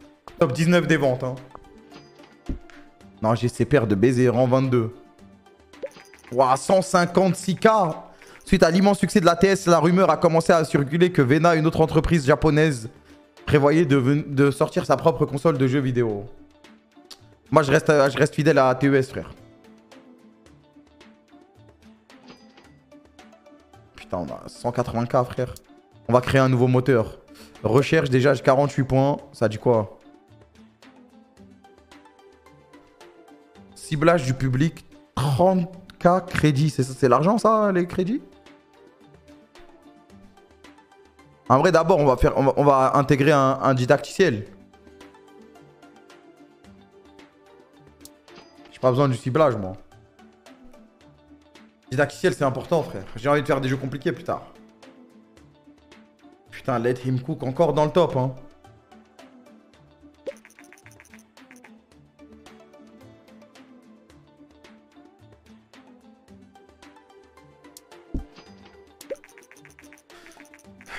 Top dix-neuf des ventes, hein. Non, j'ai ses paires de baiser, rang vingt-deux. Waouh, cent cinquante-six K. Suite à l'immense succès de la T E S, la rumeur a commencé à circuler que Vena, une autre entreprise japonaise, prévoyait de, de sortir sa propre console de jeux vidéo. Moi, je reste, je reste fidèle à T E S, frère. Putain, on a cent quatre-vingts K, frère. On va créer un nouveau moteur. Recherche, déjà, j'ai quarante-huit points. Ça dit quoi ? Ciblage du public, trente K crédits. C'est l'argent ça, les crédits? En vrai, d'abord, on va faire, on va, on va intégrer un, un didacticiel. J'ai pas besoin du ciblage, moi. Didacticiel, c'est important, frère. J'ai envie de faire des jeux compliqués plus tard. Putain, Let Him Cook encore dans le top, hein.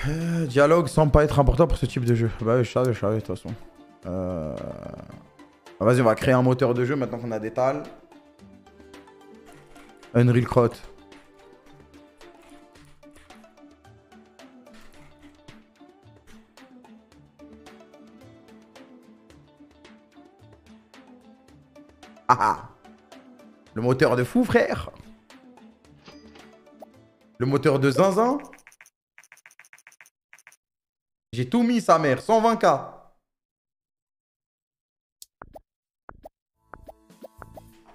Euh, dialogue semble pas être important pour ce type de jeu. Bah oui, je savais, je savais, de toute façon. Euh... Ah, vas-y, on va créer un moteur de jeu maintenant qu'on a des tals. Unreal Crotte. Ah ah. Le moteur de fou, frère. Le moteur de zinzin. J'ai tout mis, sa mère. cent vingt K.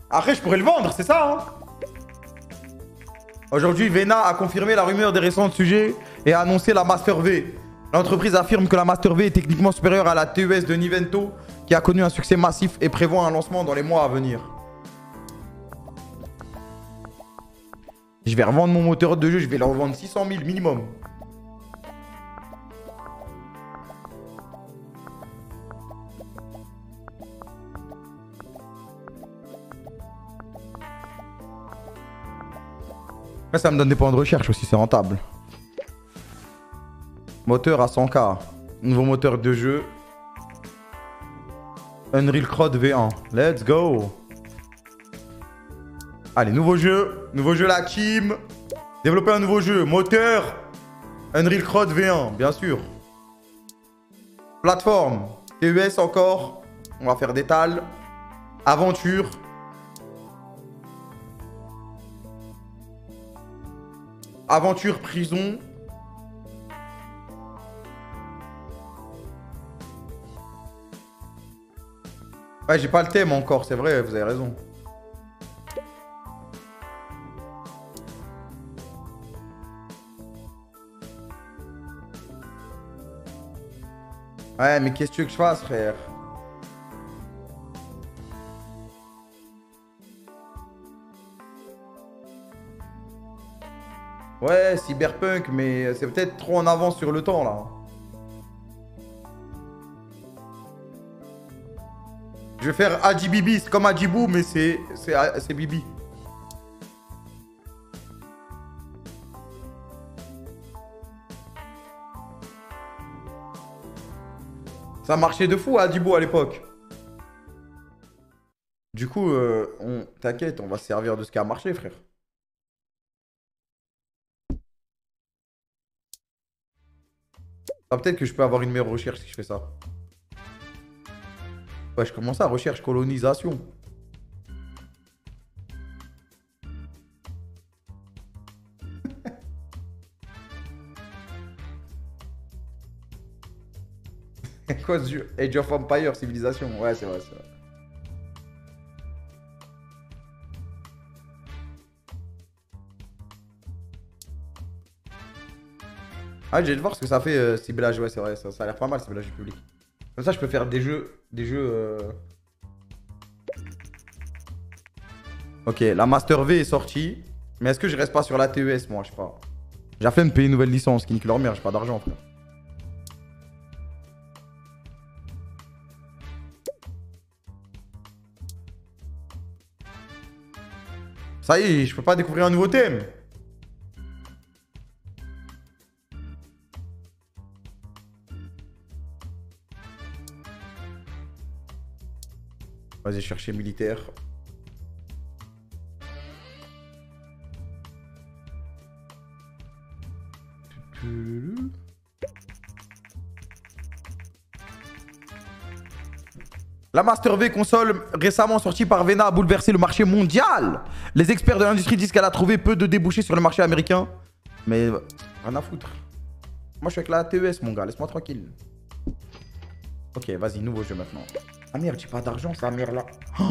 Après, je pourrais le vendre, c'est ça, hein. Aujourd'hui, Vena a confirmé la rumeur des récents sujets et a annoncé la Master V. L'entreprise affirme que la Master V est techniquement supérieure à la T E S de Nintendo, qui a connu un succès massif et prévoit un lancement dans les mois à venir. Je vais revendre mon moteur de jeu, je vais le revendre six cent mille minimum. Ça me donne des points de recherche aussi, c'est rentable. Moteur à cent K. Nouveau moteur de jeu. Unreal Crowd V un. Let's go. Allez, nouveau jeu. Nouveau jeu, la team. Développer un nouveau jeu. Moteur. Unreal Crowd V un, bien sûr. Plateforme. T E S encore. On va faire des tals. Aventure. Aventure, prison. Ouais, j'ai pas le thème encore, c'est vrai, vous avez raison. Ouais, mais qu'est-ce que tu veux que je fasse, frère? Ouais, cyberpunk, mais c'est peut-être trop en avance sur le temps, là. Je vais faire Adjibibi, c'est comme Adjibou, mais c'est c'est Bibi. Ça marchait de fou, Adjibou, à l'époque. Du coup, euh, on t'inquiète, on va se servir de ce qui a marché, frère. Ah, peut-être que je peux avoir une meilleure recherche si je fais ça. Ouais, je commence à recherche colonisation. Quoi ce jeu? Age of Empire, civilisation. Ouais, c'est vrai, c'est vrai. Ah, j'ai de voir ce que ça fait, euh, ciblage, ouais, c'est vrai, ça, ça a l'air pas mal, ciblage du public. Comme ça, je peux faire des jeux, des jeux... Euh... Ok, la Master V est sortie, mais est-ce que je reste pas sur la T E S, moi, je sais pas. J'ai la flemme de payer une nouvelle licence, qui nique leur mère, j'ai pas d'argent, frère. Ça y est, je peux pas découvrir un nouveau thème. Vas-y, chercher militaire. La Master V console récemment sortie par Vena a bouleversé le marché mondial. Les experts de l'industrie disent qu'elle a trouvé peu de débouchés sur le marché américain. Mais rien à foutre. Moi, je suis avec la T E S, mon gars. Laisse-moi tranquille. Ok, vas-y, nouveau jeu maintenant. Ah merde, j'ai pas d'argent, sa mère là. Oh,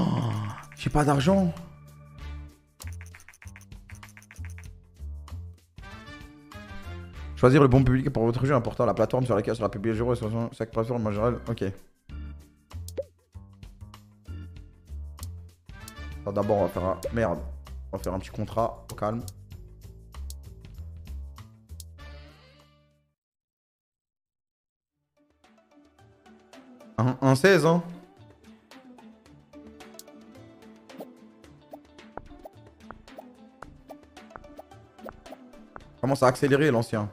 j'ai pas d'argent. Je Choisir le bon public pour votre jeu important. La plateforme sur laquelle sera publié le jeu et chaque plateforme en général. Ok. D'abord, on va faire un... Merde. On va faire un petit contrat au calme. Un, un seize, hein. Commence à accélérer l'ancien.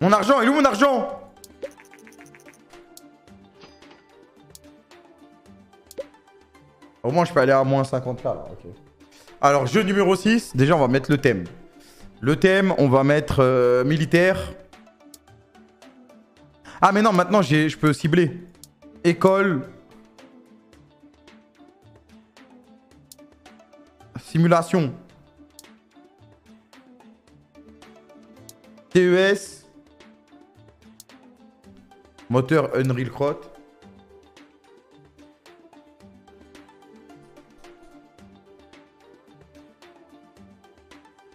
Mon argent, il est où mon argent? Au moins je peux aller à moins cinquante K là, ok. Alors jeu numéro six, déjà on va mettre le thème. Le thème on va mettre euh, militaire. Ah mais non, maintenant je peux cibler. École. Simulation. T E S. Moteur Unreal Crotte.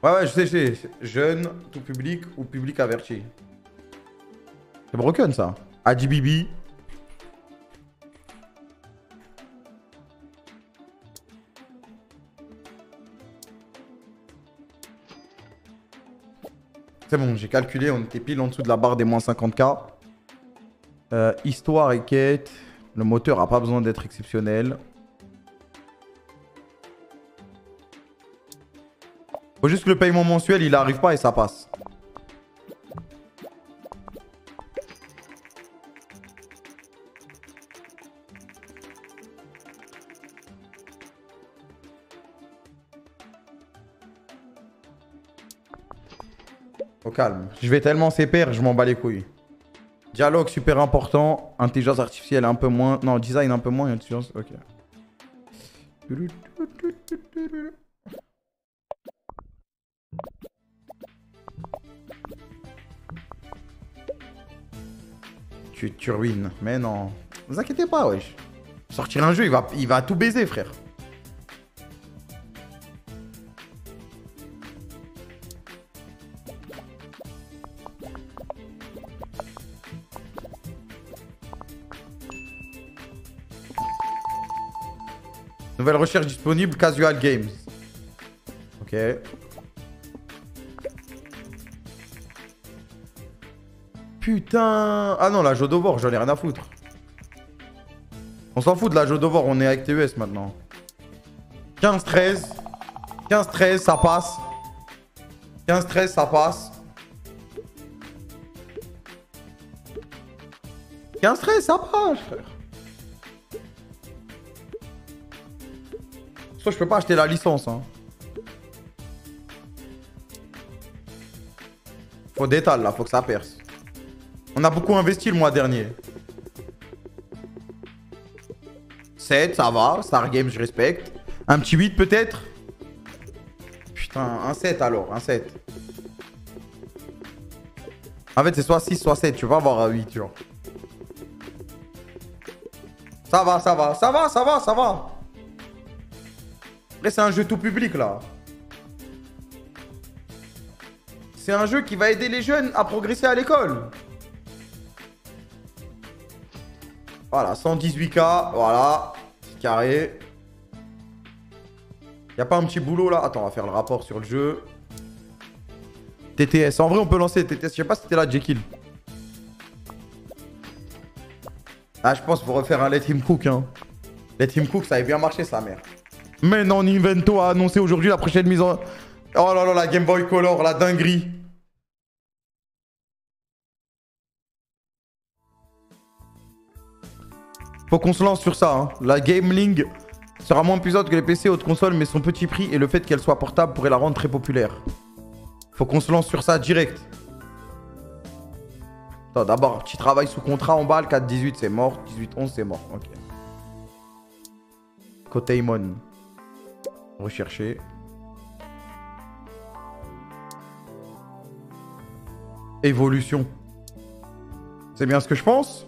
Ouais, ouais, je sais, je sais. Jeune, tout public ou public averti. C'est broken ça. A D B B. C'est bon, j'ai calculé, on était pile en dessous de la barre des moins cinquante K. Euh, histoire et quête. Le moteur n'a pas besoin d'être exceptionnel. Faut juste que le paiement mensuel, il arrive pas et ça passe. Au calme. Je vais tellement sévère, je m'en bats les couilles. Dialogue super important. Intelligence artificielle un peu moins. Non, design un peu moins. Intelligence... Ok. Tu, tu ruines, mais non. Ne vous inquiétez pas, wesh. Sortir un jeu, il va, il va tout baiser, frère. Nouvelle recherche disponible, Casual Games. Ok. Putain... Ah non, la Jovodor, j'en ai rien à foutre. On s'en fout de la Jovodor, on est avec T E S maintenant. quinze treize. quinze treize, ça passe. quinze treize, ça passe. quinze treize, ça passe, frère. Sauf que je peux pas acheter la licence, hein. Faut détaler, là, faut que ça perce. On a beaucoup investi le mois dernier. sept, ça va. Star Games, je respecte. Un petit huit peut-être. Putain, un sept alors, un sept. En fait, c'est soit six, soit sept. Tu vas avoir un huit, genre. Ça va, ça va, ça va, ça va, ça va. Après, c'est un jeu tout public, là. C'est un jeu qui va aider les jeunes à progresser à l'école. Voilà, cent dix-huit K, voilà, petit carré. Y'a pas un petit boulot là? Attends, on va faire le rapport sur le jeu. T T S, en vrai on peut lancer T T S, je sais pas si c'était là Jekyll. Ah je pense qu'il faut refaire un Let Him Cook hein. Let Him Cook ça avait bien marché sa mère. Mais non, Nintendo a annoncé aujourd'hui la prochaine mise en... Oh là là, la Game Boy Color, la dinguerie. Faut qu'on se lance sur ça, hein. La gaming sera moins puissante que les P C et autres consoles, mais son petit prix et le fait qu'elle soit portable pourrait la rendre très populaire. Faut qu'on se lance sur ça direct. Attends, d'abord, petit travail sous contrat en bas, le quatre dix-huit c'est mort, dix-huit onze c'est mort, ok. Kotaimon. Rechercher. Évolution. C'est bien ce que je pense.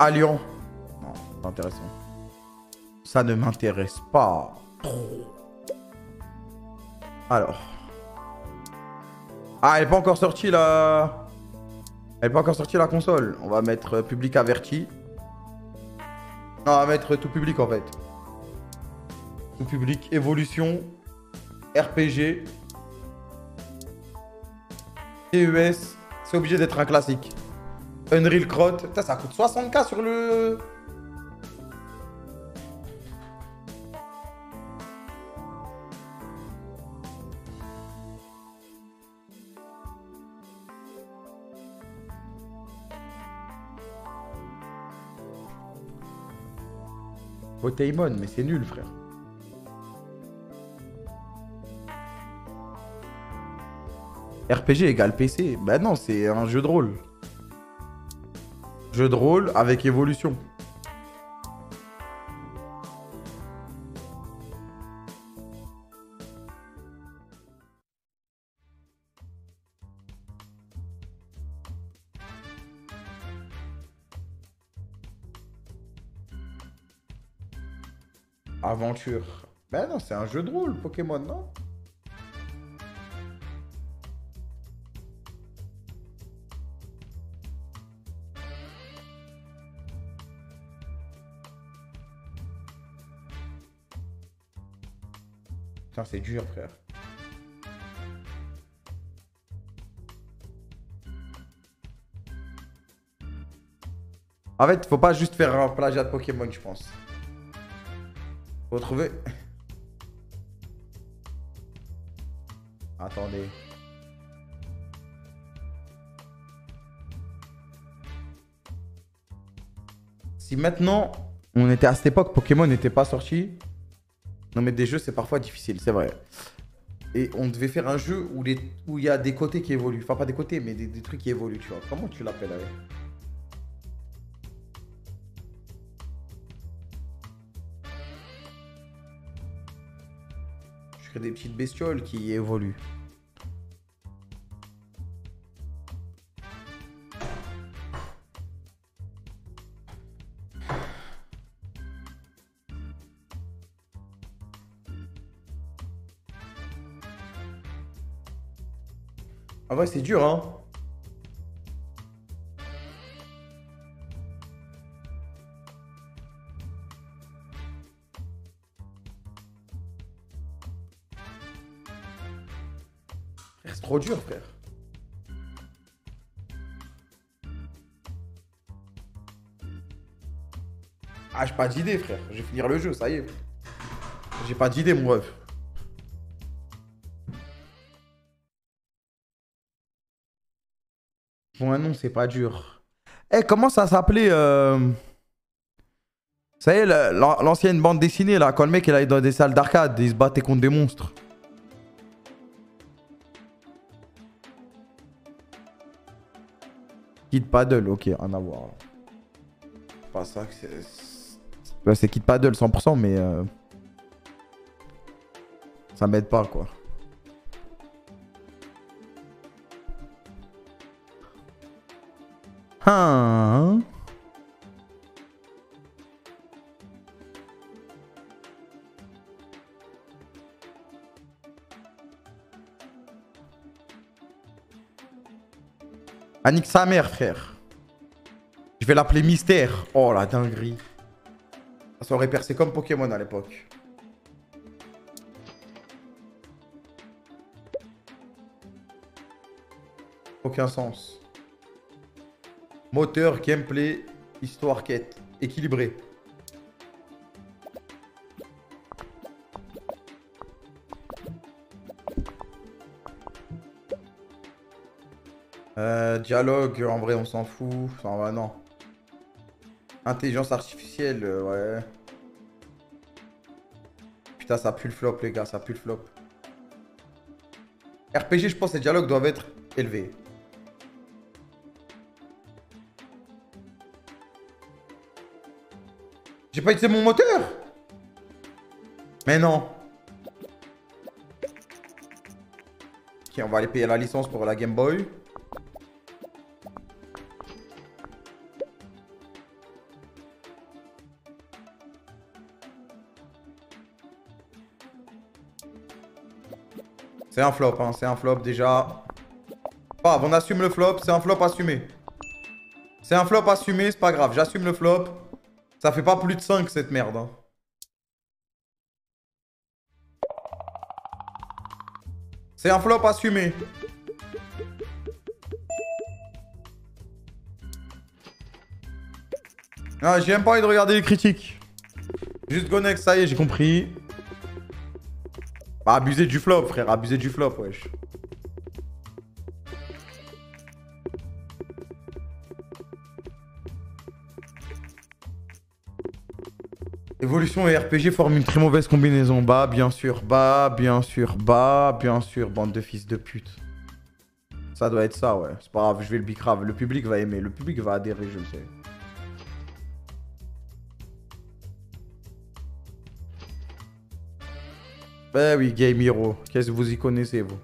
à Lyon. Non, c'est pas intéressant. Ça ne m'intéresse pas trop. Alors. Ah, elle n'est pas encore sortie la... Elle n'est pas encore sortie la console. On va mettre public averti. Non, on va mettre tout public en fait. Tout public, évolution, R P G, T E S. C'est obligé d'être un classique. Unreal Crot. Putain, ça coûte soixante K sur le... Potaimon, mais c'est nul, frère. R P G égale P C. Bah non, c'est un jeu de rôle. Jeu de rôle avec évolution. Aventure. Ben non, c'est un jeu de rôle, Pokémon, non? Putain, c'est dur, frère. En fait, faut pas juste faire un plagiat de Pokémon, je pense. Faut trouver. Attendez. Si maintenant, on était à cette époque, Pokémon n'était pas sorti. Non mais des jeux, c'est parfois difficile, c'est vrai. Et on devait faire un jeu où les... où y a des côtés qui évoluent. Enfin, pas des côtés, mais des, des trucs qui évoluent, tu vois. Comment tu l'appelles avec ? Des petites bestioles qui évoluent. Ah ouais, c'est dur, hein. Trop dur, frère. Ah, j'ai pas d'idée, frère. Je vais finir le jeu, ça y est. J'ai pas d'idée, mon ref. Bon, non, c'est pas dur. Eh, hey, comment ça s'appelait euh... Ça y est, l'ancienne bande dessinée, là, quand le mec, il allait dans des salles d'arcade, il se battait contre des monstres. Kid Paddle, ok, en avoir. C'est pas ça que c'est... C'est Kid Paddle cent pour cent, mais... Euh... Ça m'aide pas, quoi. Hein. Annick sa mère, frère. Je vais l'appeler Mystère. Oh la dinguerie. Ça aurait percé comme Pokémon à l'époque. Aucun sens. Moteur, gameplay, histoire, quête. Équilibré. Euh, dialogue, en vrai on s'en fout, enfin bah non. Intelligence artificielle, euh, ouais. Putain ça pue le flop les gars, ça pue le flop. R P G, je pense que les dialogues doivent être élevés. J'ai pas utilisé mon moteur. Mais non. Ok, on va aller payer la licence pour la Game Boy. C'est un flop, hein, c'est un flop déjà. Pas grave, on assume le flop, c'est un flop assumé. C'est un flop assumé, c'est pas grave, j'assume le flop. Ça fait pas plus de cinq cette merde. Hein. C'est un flop assumé. Ah, j'ai même pas envie de regarder les critiques. Juste go next, ça y est, j'ai compris. Bah, abuser du flop, frère, abuser du flop, wesh. Évolution et R P G forment une très mauvaise combinaison. Bah, bien sûr, bah, bien sûr, bah, bien sûr, bande de fils de pute. Ça doit être ça, ouais. C'est pas grave, je vais le bicrave. Le public va aimer, le public va adhérer, je le sais. Ben oui, Game Hero. Qu'est-ce que vous y connaissez, vous?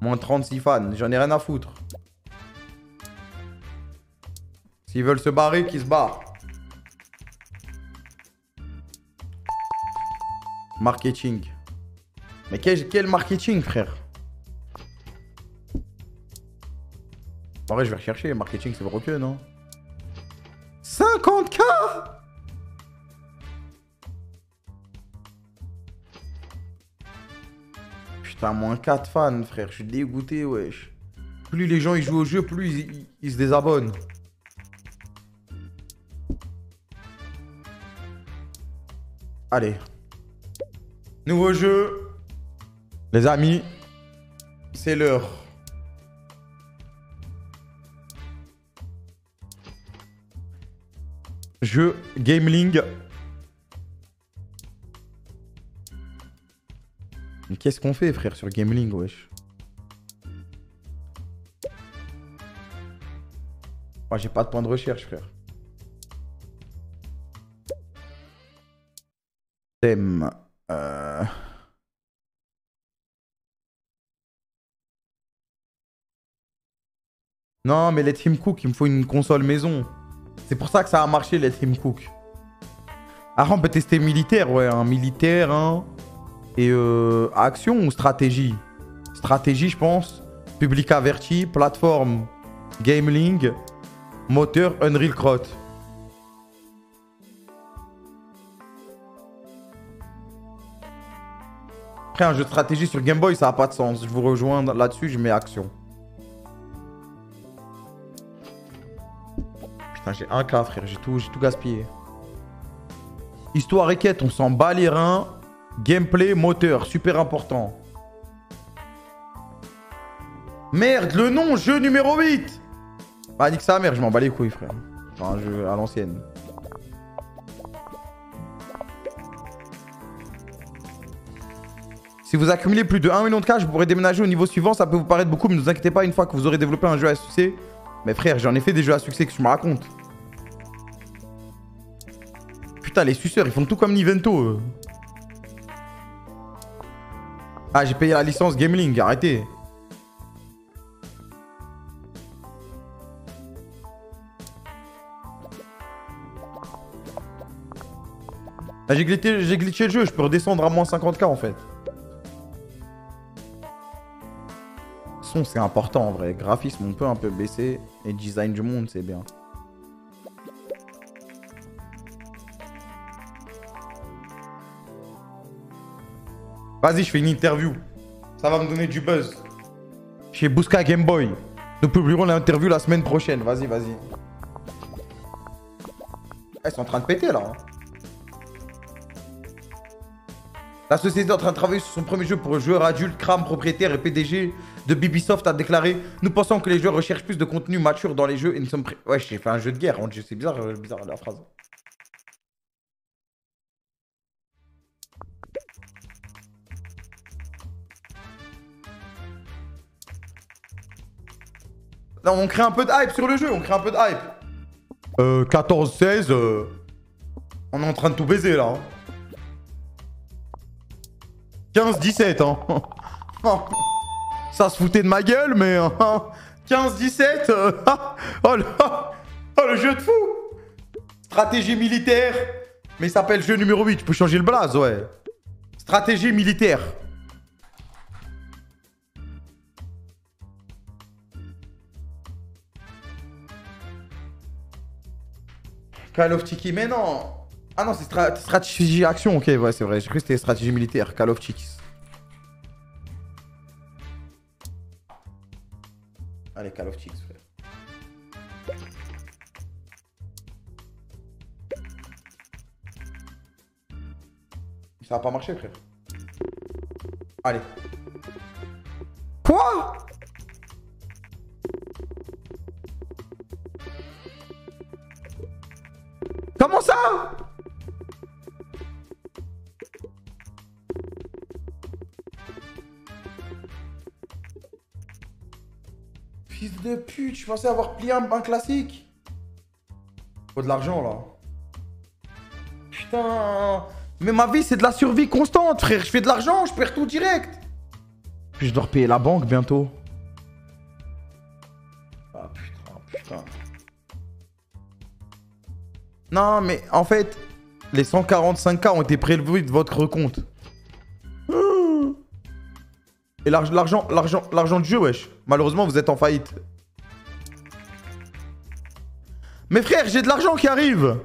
Moins trente-six fans. J'en ai rien à foutre. S'ils veulent se barrer, qu'ils se barrent. Marketing. Mais quel, quel marketing, frère? En vrai, je vais rechercher. Marketing, c'est broken, non? cinquante K? Putain, moins quatre fans, frère. Je suis dégoûté, wesh. Plus les gens ils jouent au jeu, plus ils, ils, ils se désabonnent. Allez. Nouveau jeu. Les amis, c'est l'heure. Jeu Gameling. Qu'est-ce qu'on fait, frère, sur Gameling, wesh? Moi, j'ai pas de point de recherche, frère. Thème. Euh... Non, mais Let Him Cook, il me faut une console maison. C'est pour ça que ça a marché, Let Him Cook. Ah, on peut tester militaire, ouais, un hein, militaire, hein. Et euh, action ou stratégie? Stratégie, je pense. Public averti, plateforme, Gameling, moteur Unreal Crot. Après, un jeu de stratégie sur Game Boy, ça n'a pas de sens. Je vous rejoins là-dessus, je mets action. Putain, j'ai un cas, frère, j'ai tout, j'ai tout gaspillé. Histoire et quête, on s'en bat les reins. Gameplay, moteur, super important. Merde, le nom, jeu numéro huit. Bah, nique sa mère, je m'en bats les couilles, frère. Enfin, un jeu à l'ancienne. Si vous accumulez plus de un million de cash, vous pourrez déménager au niveau suivant. Ça peut vous paraître beaucoup, mais ne vous inquiétez pas, une fois que vous aurez développé un jeu à succès. Mais frère, j'en ai fait des jeux à succès, que je me raconte. Putain, les suceurs, ils font tout comme Nintendo. Euh. Ah, j'ai payé la licence Gameling, arrêtez. Ah, j'ai glitché, glitché le jeu, je peux redescendre à moins cinquante K en fait. Son, c'est important en vrai. Graphisme, on peut un peu baisser. Et design du monde, c'est bien. Vas-y, je fais une interview. Ça va me donner du buzz. Chez Bouska Game Boy. Nous publierons l'interview la semaine prochaine. Vas-y, vas-y. Ils sont en train de péter, là. La société est en train de travailler sur son premier jeu pour joueurs adultes. Cram, propriétaire et P D G de BIBISOFT, a déclaré: nous pensons que les joueurs recherchent plus de contenu mature dans les jeux et nous sommes prêts. Ouais, j'ai fait un jeu de guerre. C'est bizarre, bizarre la phrase. Non, on crée un peu de hype sur le jeu, on crée un peu de hype. Euh, quatorze seize, euh... on est en train de tout baiser là. Hein. quinze dix-sept, hein. Ça se foutait de ma gueule, mais hein. quinze dix-sept, euh... oh, le... oh le jeu de fou. Stratégie militaire, mais il s'appelle jeu numéro huit, tu peux changer le blaze, ouais. Stratégie militaire. Call of Duty, mais non. Ah non, c'est stra stratégie action, ok, ouais, c'est vrai. J'ai cru que c'était stratégie militaire, Call of Duty. Allez, Call of Duty, frère. Ça a pas marché, frère. Allez. Quoi? Comment ça? Fils de pute, je pensais avoir plié un, un classique. Faut de l'argent là. Putain. Mais ma vie c'est de la survie constante, frère. Je fais de l'argent, je perds tout direct. Puis je dois repayer la banque bientôt. Ah putain, putain. Non mais en fait, les cent quarante-cinq K ont été prélevés de votre compte. Et l'argent, l'argent, l'argent du jeu, wesh. Malheureusement, vous êtes en faillite. Mais frère, j'ai de l'argent qui arrive.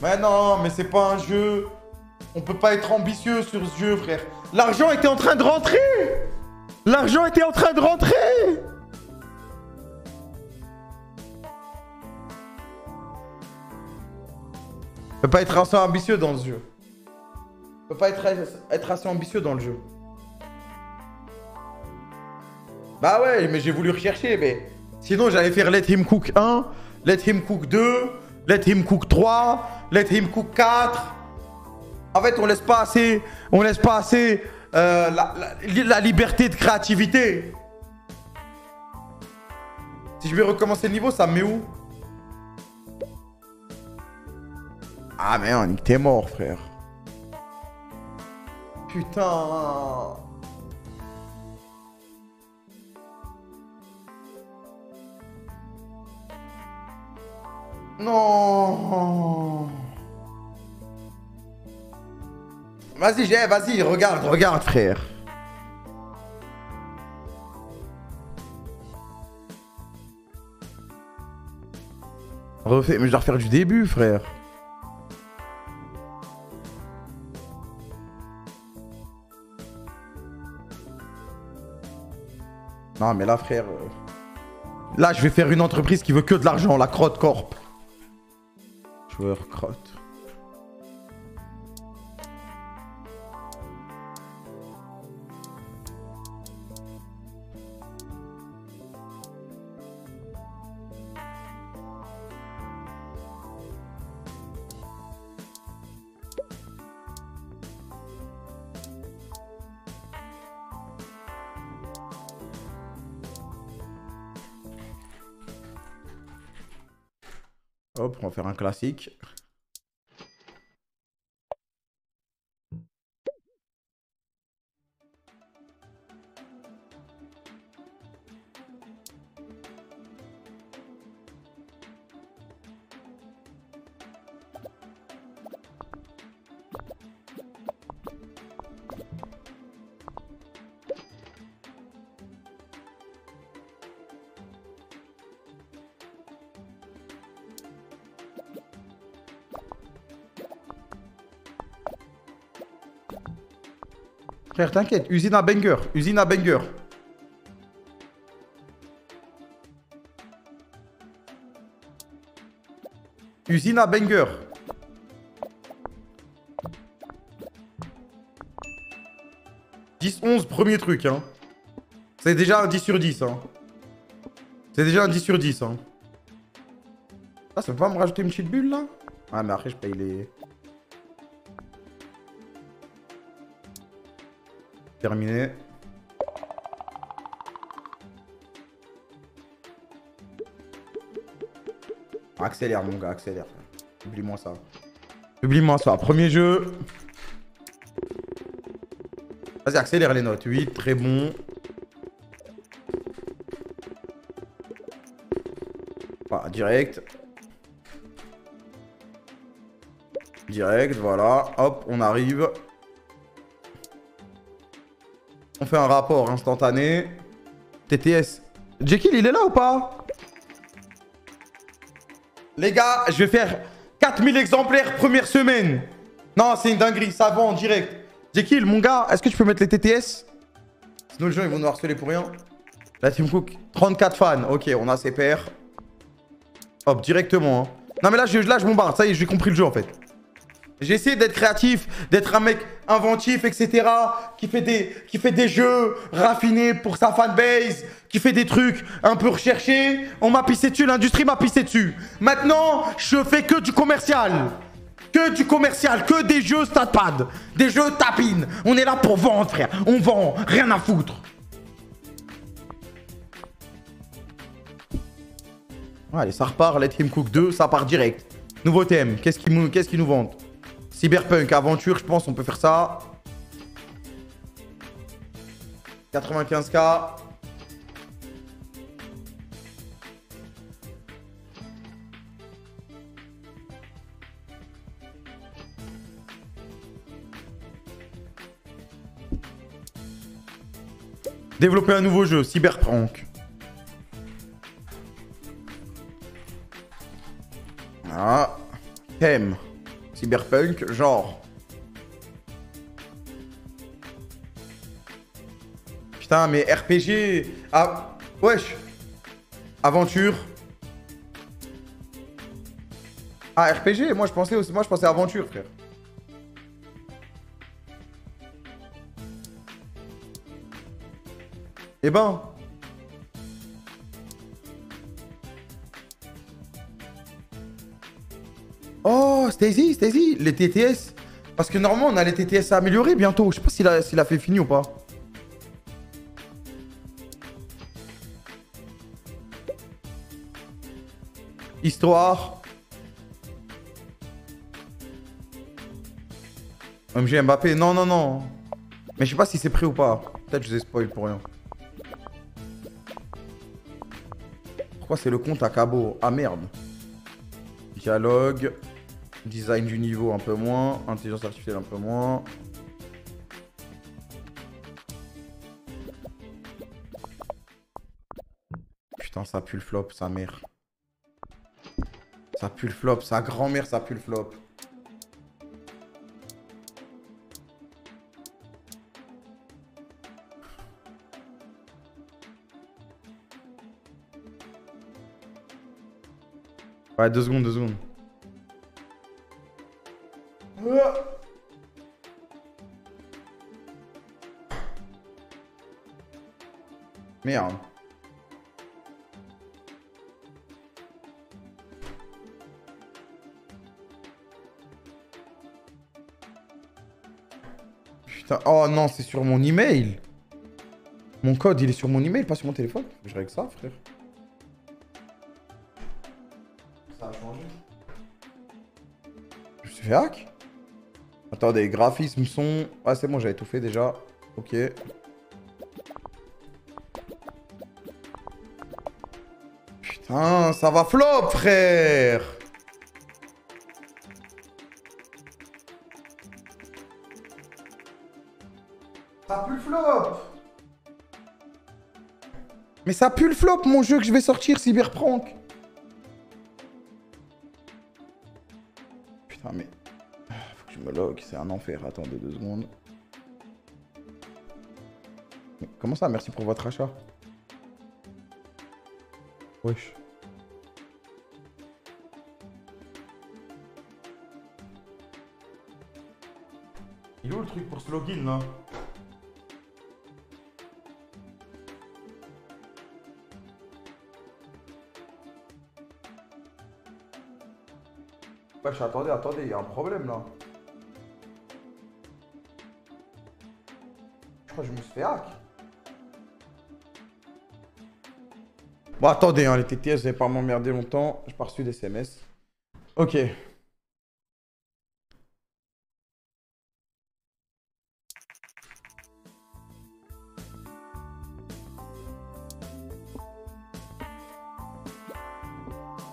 Mais non, mais c'est pas un jeu. On peut pas être ambitieux sur ce jeu, frère. L'argent était en train de rentrer. L'argent était en train de rentrer. On peut pas être assez ambitieux dans ce jeu. On peut pas être, être assez ambitieux dans le jeu. Bah ouais, mais j'ai voulu rechercher, mais... Sinon, j'allais faire Let Him Cook un, Let Him Cook deux, Let Him Cook trois, Let Him Cook quatre... En fait, on laisse pas assez... On laisse pas assez... Euh, la, la, la liberté de créativité. Si je vais recommencer le niveau, ça me met où? Ah mais on nique t'es mort, frère. Putain. Non. Vas-y, j'ai, vas-y, regarde, regarde, frère. Refais, mais je dois refaire du début, frère. Non mais là frère, euh... là je vais faire une entreprise qui veut que de l'argent, la Crotte Corp. Joueur Crotte. Hop, on va faire un classique. Frère, t'inquiète, usine à banger, usine à banger. Usine à banger. dix onze, premier truc, hein. C'est déjà un dix sur dix, hein. C'est déjà un dix sur dix, hein. Ah, ça peut pas me rajouter une petite bulle, là? Ah, mais après, je paye les... Terminé. Accélère mon gars, accélère. Oublie-moi ça. Oublie-moi ça. Premier jeu. Vas-y, accélère les notes. huit, très bon. Pas direct. Direct, voilà. Hop, on arrive. On fait un rapport instantané. T T S. Jekyll, il est là ou pas? Les gars, je vais faire quatre mille exemplaires première semaine. Non, c'est une dinguerie, ça vend en direct. Jekyll, mon gars, est-ce que tu peux mettre les T T S? Sinon, les gens, ils vont nous harceler pour rien. La Team Cook, trente-quatre fans. Ok, on a ses pairs. Hop, directement. Hein. Non, mais là, je, là, je bombarde. Ça y est, j'ai compris le jeu, en fait. J'ai essayé d'être créatif, d'être un mec inventif, et cetera. Qui fait, des, qui fait des jeux raffinés pour sa fanbase. Qui fait des trucs un peu recherchés. On m'a pissé dessus, l'industrie m'a pissé dessus. Maintenant, je fais que du commercial. Que du commercial, que des jeux statpad. Des jeux tapines. On est là pour vendre, frère. On vend, rien à foutre. Allez, ça repart, Let Him Cook deux, ça part direct. Nouveau thème, qu'est-ce qu'ils nous, qu'est-ce qu'ils nous vendent? Cyberpunk, aventure, je pense, on peut faire ça. quatre-vingt-quinze K. Développer un nouveau jeu, Cyberpunk. Ah, thème, cyberpunk, genre. Putain, mais R P G. Ah, wesh. Aventure. Ah, R P G, moi je pensais aussi, moi je pensais aventure, frère. Eh ben. Oh, Stacy, Stacy, les T T S. Parce que normalement, on a les T T S à améliorer bientôt. Je sais pas s'il a, s'il a fait fini ou pas. Histoire. M G Mbappé, non, non, non. Mais je sais pas si c'est pris ou pas. Peut-être que je les spoil pour rien. Pourquoi c'est le compte à cabot? Ah merde. Dialogue. Design du niveau un peu moins, intelligence artificielle un peu moins. Putain, ça pue le flop, sa mère. Ça pue le flop, sa grand-mère, ça pue le flop. Ouais, deux secondes, deux secondes. Merde. Putain, oh non, c'est sur mon email. Mon code, il est sur mon email, pas sur mon téléphone. Je règle ça, frère. Ça a changé. Je me suis fait hack. Attendez, graphismes, son... Ah, c'est bon, j'avais tout fait déjà. Ok. Putain, ça va flop, frère. Ça pue le flop. Mais ça pue le flop, mon jeu que je vais sortir, Cyberprank. Putain, mais... C'est un enfer. Attendez deux secondes. Comment ça? Merci pour votre achat. Wesh. Il est où le truc pour ce login là? Wesh, attendez, attendez, il y a un problème là. Je me suis fait hack. Bon, attendez, hein, les T T S, je vais pas m'emmerder longtemps. Je pars sur des S M S. Ok.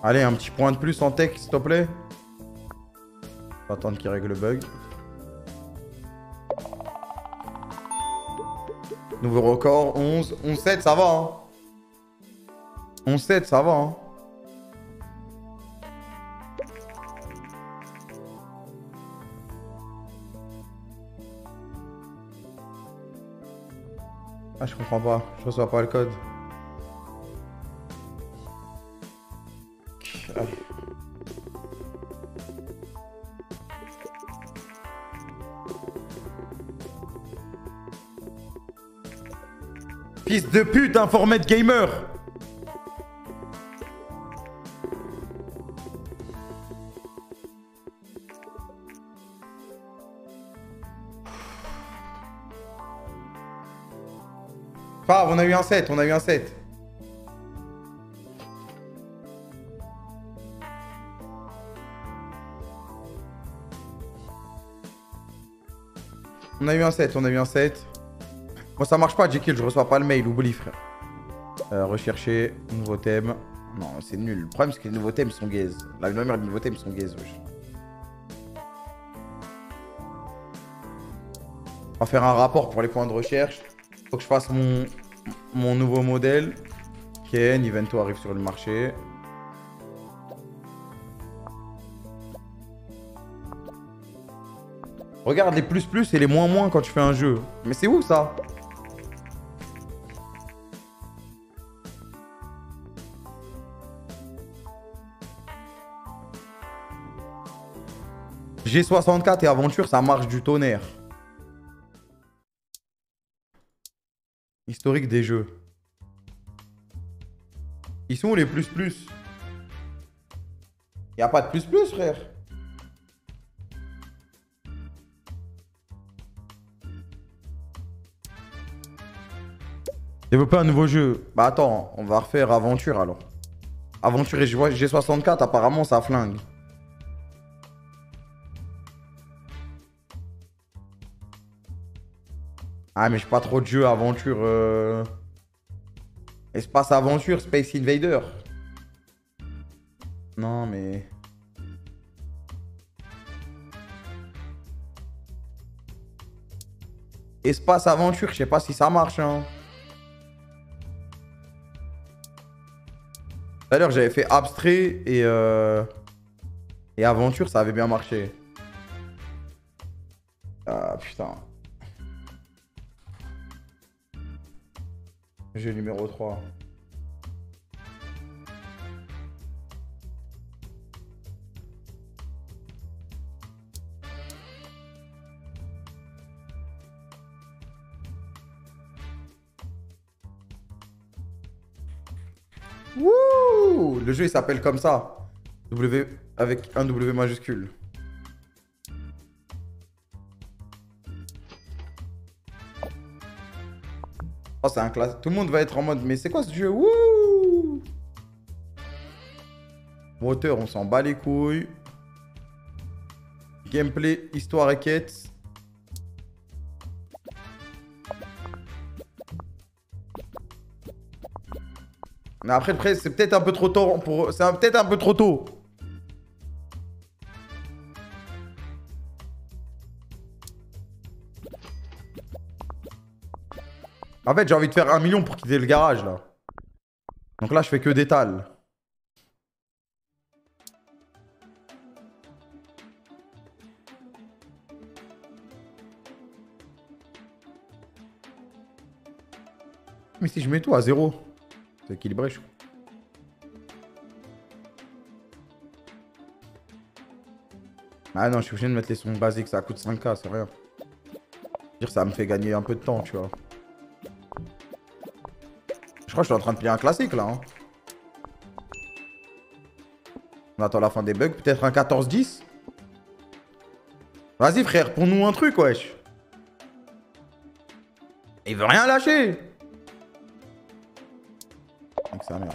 Allez, un petit point de plus en tech, s'il te plaît. On va attendre qu'il règle le bug. Nouveau record, onze. onze sept, ça va. Hein. onze sept, ça va. Hein. Ah, je comprends pas. Je reçois pas le code. Ah. Fils de pute, Informed Gamer. Paf, on a eu un sept, on a eu un sept. On a eu un sept, on a eu un sept. Moi ça marche pas, Jekyll, je reçois pas le mail, oublie frère. Euh, rechercher, nouveau thème. Non, c'est nul. Le problème c'est que les nouveaux thèmes sont gaze. La merde, les nouveaux thèmes sont gaze, wesh. On va faire un rapport pour les points de recherche. Faut que je fasse mon, mon nouveau modèle. Ken, Nivento arrive sur le marché. Regarde les plus plus et les moins moins quand tu fais un jeu. Mais c'est où ça ? G soixante-quatre et aventure, ça marche du tonnerre. Historique des jeux. Ils sont où les plus plus ? Y'a pas de plus plus, frère. Développer un nouveau jeu. Bah attends, on va refaire aventure alors. Aventure et G soixante-quatre, apparemment ça flingue. Ah mais j'ai pas trop de jeux aventure. Euh... Espace aventure, Space Invader. Non mais... Espace aventure, je sais pas si ça marche. Hein. Tout à l'heure j'avais fait abstrait et, euh... et aventure, ça avait bien marché. Ah putain. Jeu numéro trois. Wouh! Le jeu il s'appelle comme ça. W avec un W majuscule. Oh, c'est un classe. Tout le monde va être en mode, mais c'est quoi ce jeu? Wouh! Moteur, on s'en bat les couilles. Gameplay, histoire et quête. Mais après, c'est peut-être un peu trop tôt pour... C'est peut-être un peu trop tôt. En fait, j'ai envie de faire un million pour quitter le garage, là. Donc là, je fais que des tals. Mais si je mets tout à zéro, c'est équilibré, je crois. Ah non, je suis obligé de mettre les sons basiques, ça coûte cinq K, c'est rien. Dire ça me fait gagner un peu de temps, tu vois. Je crois que je suis en train de plier un classique là. Hein. On attend la fin des bugs. Peut-être un quatorze dix. Vas-y frère, pond-nous un truc, wesh. Il veut rien lâcher. Avec sa mère.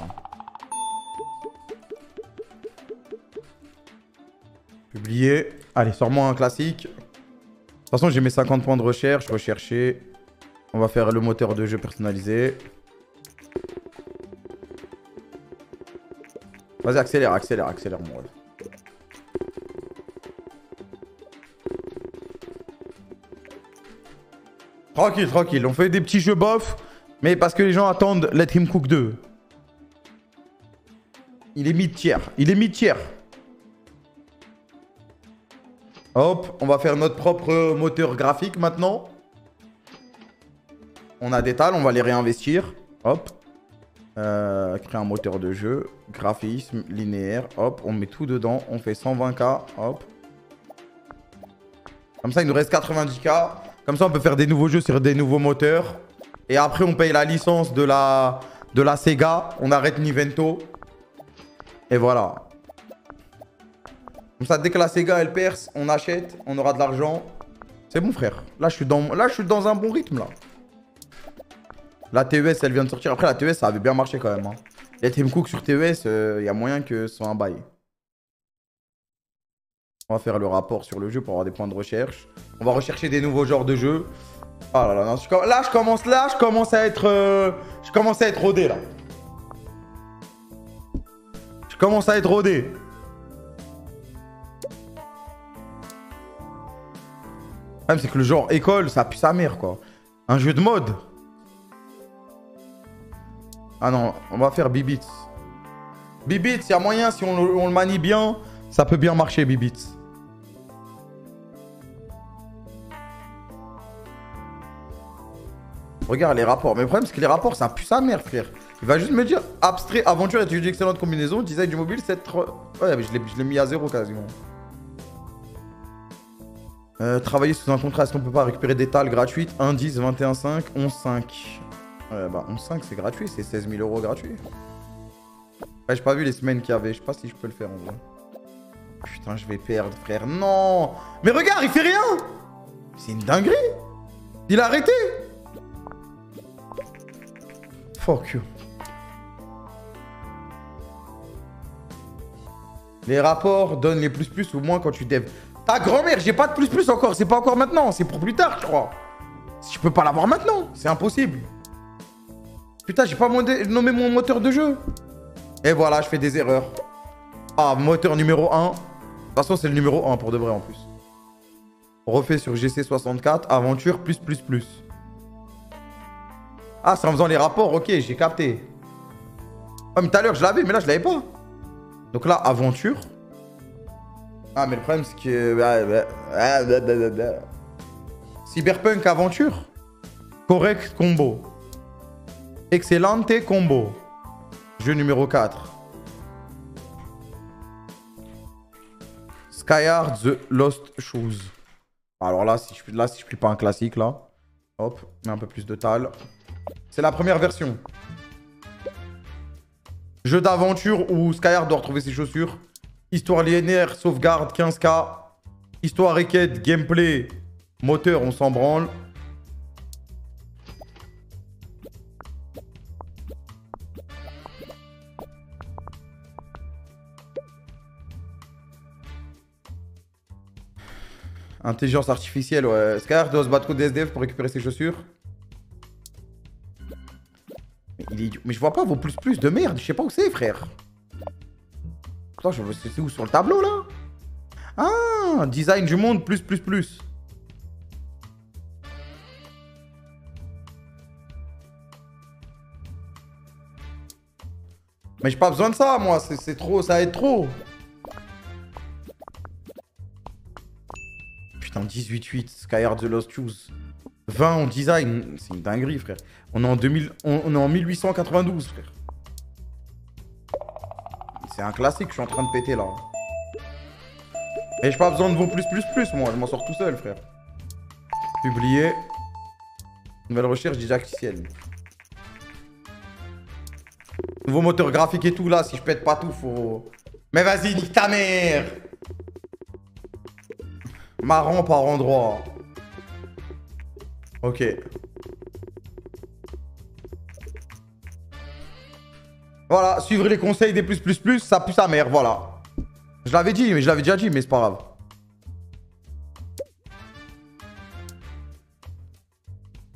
Publié. Allez, sors-moi un classique. De toute façon, j'ai mes cinquante points de recherche. Rechercher. On va faire le moteur de jeu personnalisé. Vas-y, accélère, accélère, accélère, mon ref. Tranquille, tranquille. On fait des petits jeux bof, mais parce que les gens attendent Let Him Cook deux. Il est mid-tier. Il est mid-tier. Hop, on va faire notre propre moteur graphique maintenant. On a des tals, on va les réinvestir. Hop. Euh, créer un moteur de jeu. Graphisme, linéaire. Hop, on met tout dedans. On fait cent vingt K. Hop. Comme ça, il nous reste quatre-vingt-dix K. Comme ça, on peut faire des nouveaux jeux sur des nouveaux moteurs. Et après, on paye la licence de la, de la Sega. On arrête Nintendo. Et voilà. Comme ça, dès que la Sega elle perce, on achète, on aura de l'argent. C'est bon, frère. Là je, suis dans... là, je suis dans un bon rythme, là. La T E S, elle vient de sortir. Après, la T E S, ça avait bien marché quand même. Hein. Les Team Cook sur T E S, il euh, y a moyen que ce soit un bail. On va faire le rapport sur le jeu pour avoir des points de recherche. On va rechercher des nouveaux genres de jeux. Ah là là, non, je... là, je commence, là, je commence à être... Euh... Je commence à être rodé, là. Je commence à être rodé. C'est que le genre école, ça pue sa mère, quoi. Un jeu de mode. Ah non, on va faire Bibits. Bibits, il y a moyen, si on, on le manie bien, ça peut bien marcher, Bibits. Regarde les rapports. Mais le problème, c'est que les rapports, ça pue sa mère, frère. Il va juste me dire abstrait, aventure, étude d'excellente combinaison, design du mobile, sept... Ouais, mais je l'ai mis à zéro quasiment. Euh, travailler sous un contrat, est-ce qu'on peut pas récupérer des tals gratuites? un, dix, vingt et un, cinq, onze, cinq. Euh, bah, onze, cinq, c'est gratuit, c'est seize mille euros gratuit. Ouais, j'ai pas vu les semaines qu'il y avait, je sais pas si je peux le faire en vrai. Putain, je vais perdre, frère, non! Mais regarde, il fait rien! C'est une dinguerie! Il a arrêté! Fuck you. Les rapports donnent les plus plus ou moins quand tu dev. Ta grand-mère, j'ai pas de plus plus encore. C'est pas encore maintenant. C'est pour plus tard, je crois. Je peux pas l'avoir maintenant. C'est impossible. Putain, j'ai pas nommé mon moteur de jeu. Et voilà, je fais des erreurs. Ah, moteur numéro un. De toute façon, c'est le numéro un pour de vrai en plus. On refait sur G C soixante-quatre. Aventure, plus, plus, plus. Ah, c'est en faisant les rapports. Ok, j'ai capté. Ah, mais tout à l'heure, je l'avais, mais là, je l'avais pas. Donc là, aventure. Ah, mais le problème, c'est que... Cyberpunk aventure. Correct combo. Excellente combo. Jeu numéro quatre. Skyhard The Lost Shoes. Alors là, si je, là, si je plie pas un classique, là. Hop, mets un peu plus de tal. C'est la première version. Jeu d'aventure où Skyhard doit retrouver ses chaussures. Histoire linéaire, sauvegarde, quinze K. Histoire et quête, gameplay, moteur, on s'en branle. Intelligence artificielle, ouais. Scar doit se battre contre des S D F pour récupérer ses chaussures. Mais, il est idiot. Mais je vois pas vos plus plus de merde, je sais pas où c'est, frère. Attends, je sais où sur le tableau là? Ah, design du monde, plus, plus, plus. Mais j'ai pas besoin de ça, moi. C'est trop, ça aide trop. Putain, dix-huit huit, Skyhard The Lost Shoes. vingt en design, c'est une dinguerie, frère. On est en deux mille, on est en mille huit cent quatre-vingt-douze, frère. C'est un classique, je suis en train de péter là. Et j'ai pas besoin de vos plus plus plus, moi, je m'en sors tout seul, frère. Publier. Nouvelle recherche didacticielle. Nouveau moteur graphique et tout là, si je pète pas tout, faut. Mais vas-y, nique ta mère. Marrant par endroit. Ok. Voilà, suivre les conseils des plus plus plus, ça pue sa mère, voilà. Je l'avais dit, mais je l'avais déjà dit, mais c'est pas grave.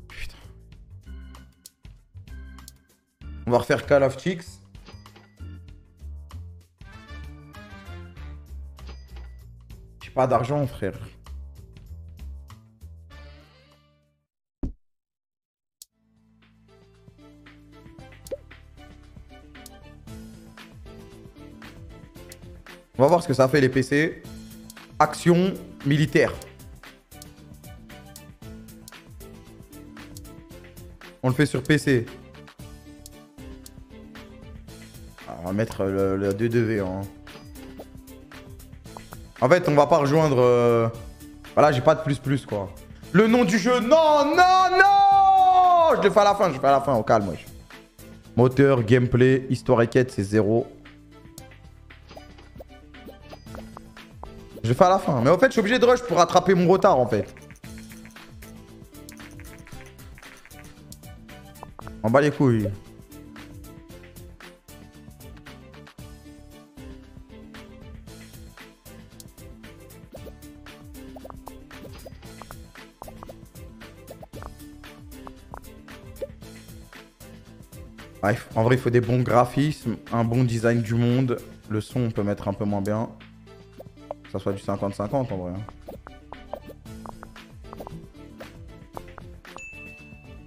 Putain. On va refaire Call of Chicks. J'ai pas d'argent, frère. On va voir ce que ça fait les P C. Action militaire. On le fait sur P C. Alors, on va mettre le, le deux deux V. Hein. En fait, on va pas rejoindre... Euh... Voilà, j'ai pas de plus plus quoi. Le nom du jeu, non, non, non. Je le fais à la fin, je le fais à la fin, au calme. Wesh. Moteur, gameplay, histoire et quête, c'est zéro. Je le fais à la fin. Mais en fait, je suis obligé de rush pour rattraper mon retard en fait. On bat les couilles. Bref, en vrai, il faut des bons graphismes, un bon design du monde. Le son, on peut mettre un peu moins bien. Que ça soit du cinquante cinquante en vrai.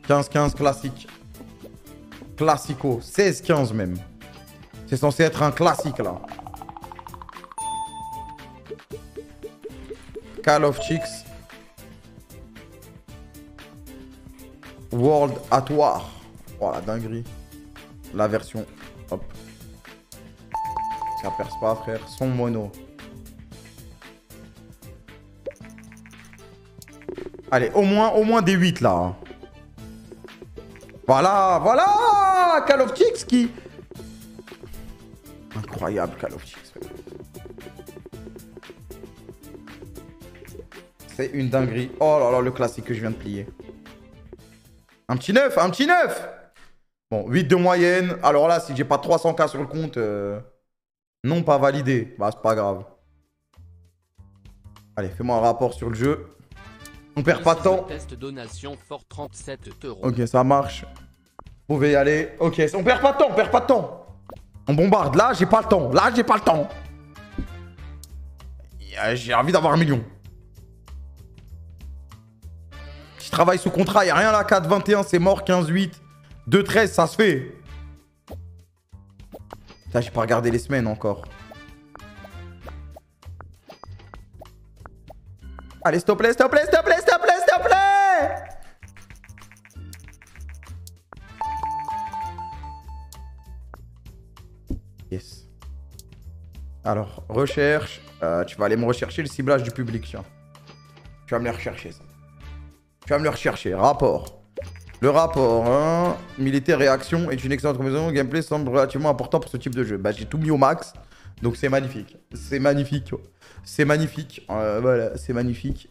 quinze quinze classique. Classico. seize quinze même. C'est censé être un classique là. Call of Chicks. World at War. Oh la dinguerie. La version, hop. Ça perce pas frère, son mono. Allez, au moins, au moins des huit là. Voilà, voilà Call of Duty qui... Incroyable Call of Duty. C'est une dinguerie. Oh là là, le classique que je viens de plier. Un petit neuf, un petit neuf. Bon, huit de moyenne. Alors là, si j'ai pas trois cents K sur le compte, euh... non pas validé. Bah, c'est pas grave. Allez, fais-moi un rapport sur le jeu. On perd pas de temps. Test donation fort trente-sept euros. Ok, ça marche. Vous pouvez y aller. Ok, on perd pas de temps, on perd pas de temps. On bombarde. Là, j'ai pas le temps. Là, j'ai pas le temps. J'ai envie d'avoir un million. Je travaille sous contrat, y a rien là. quatre vingt-et-un, c'est mort. quinze huit. deux treize, ça se fait. Putain, j'ai pas regardé les semaines encore. Allez, s'il te plaît, s'il te plaît, s'il te plaît, s'il te plaît, s'il te plaît. Yes. Alors, recherche. Euh, tu vas aller me rechercher le ciblage du public, tiens. Tu vas me les rechercher, ça. Tu vas me le rechercher. Rapport. Le rapport, hein, militaire et action est une excellente combinaison. Le gameplay semble relativement important pour ce type de jeu. Bah, j'ai tout mis au max, donc c'est magnifique. C'est magnifique, c'est magnifique. Euh, voilà, c'est magnifique.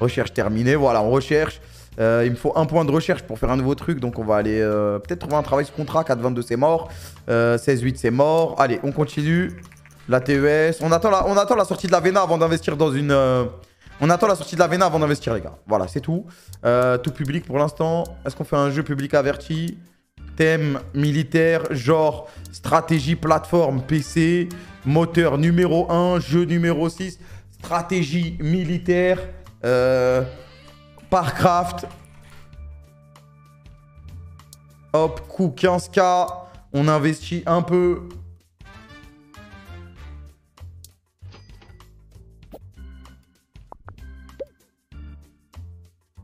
Recherche terminée, voilà, on recherche. Euh, il me faut un point de recherche pour faire un nouveau truc, donc on va aller euh, peut-être trouver un travail sous contrat. quatre vingt-deux, c'est mort. Euh, seize huit, c'est mort. Allez, on continue. La T E S, on attend la, on attend la sortie de la Vena avant d'investir dans une... Euh... On attend la sortie de la Vena avant d'investir, les gars. Voilà, c'est tout. Euh, tout public pour l'instant. Est-ce qu'on fait un jeu public averti? Thème, militaire, genre, stratégie, plateforme, P C, moteur numéro un, jeu numéro six, stratégie, militaire, euh, Parcraft. Hop, coup quinze K. On investit un peu.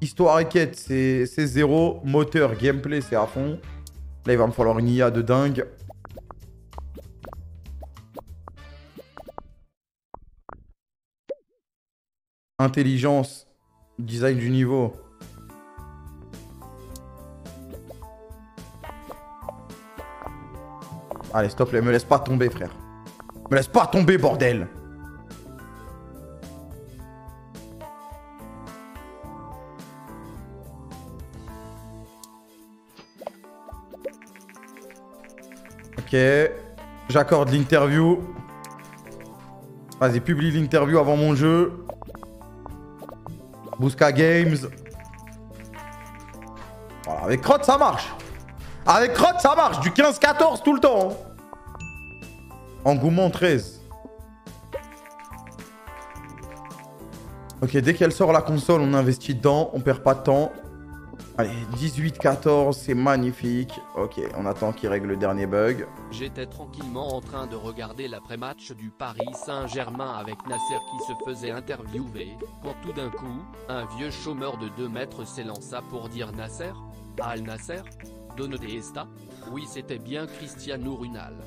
Histoire et quête, c'est zéro. Moteur, gameplay, c'est à fond. Là, il va me falloir une I A de dingue. Intelligence, design du niveau. Allez, stop, me laisse pas tomber, frère. Me laisse pas tomber, bordel. Ok, j'accorde l'interview. Vas-y, publie l'interview avant mon jeu. Busca Games. Voilà, avec Crotte, ça marche. Avec Crotte, ça marche. Du quinze quatorze tout le temps. Engouement treize. Ok, dès qu'elle sort la console, on investit dedans. On perd pas de temps. Allez, dix-huit quatorze, c'est magnifique. Ok, on attend qu'il règle le dernier bug. J'étais tranquillement en train de regarder l'après-match du Paris Saint-Germain avec Nasser qui se faisait interviewer, quand tout d'un coup, un vieux chômeur de deux mètres s'élança pour dire Nasser, Al Nasser, Donne Testa. Oui, c'était bien Cristiano Ronaldo.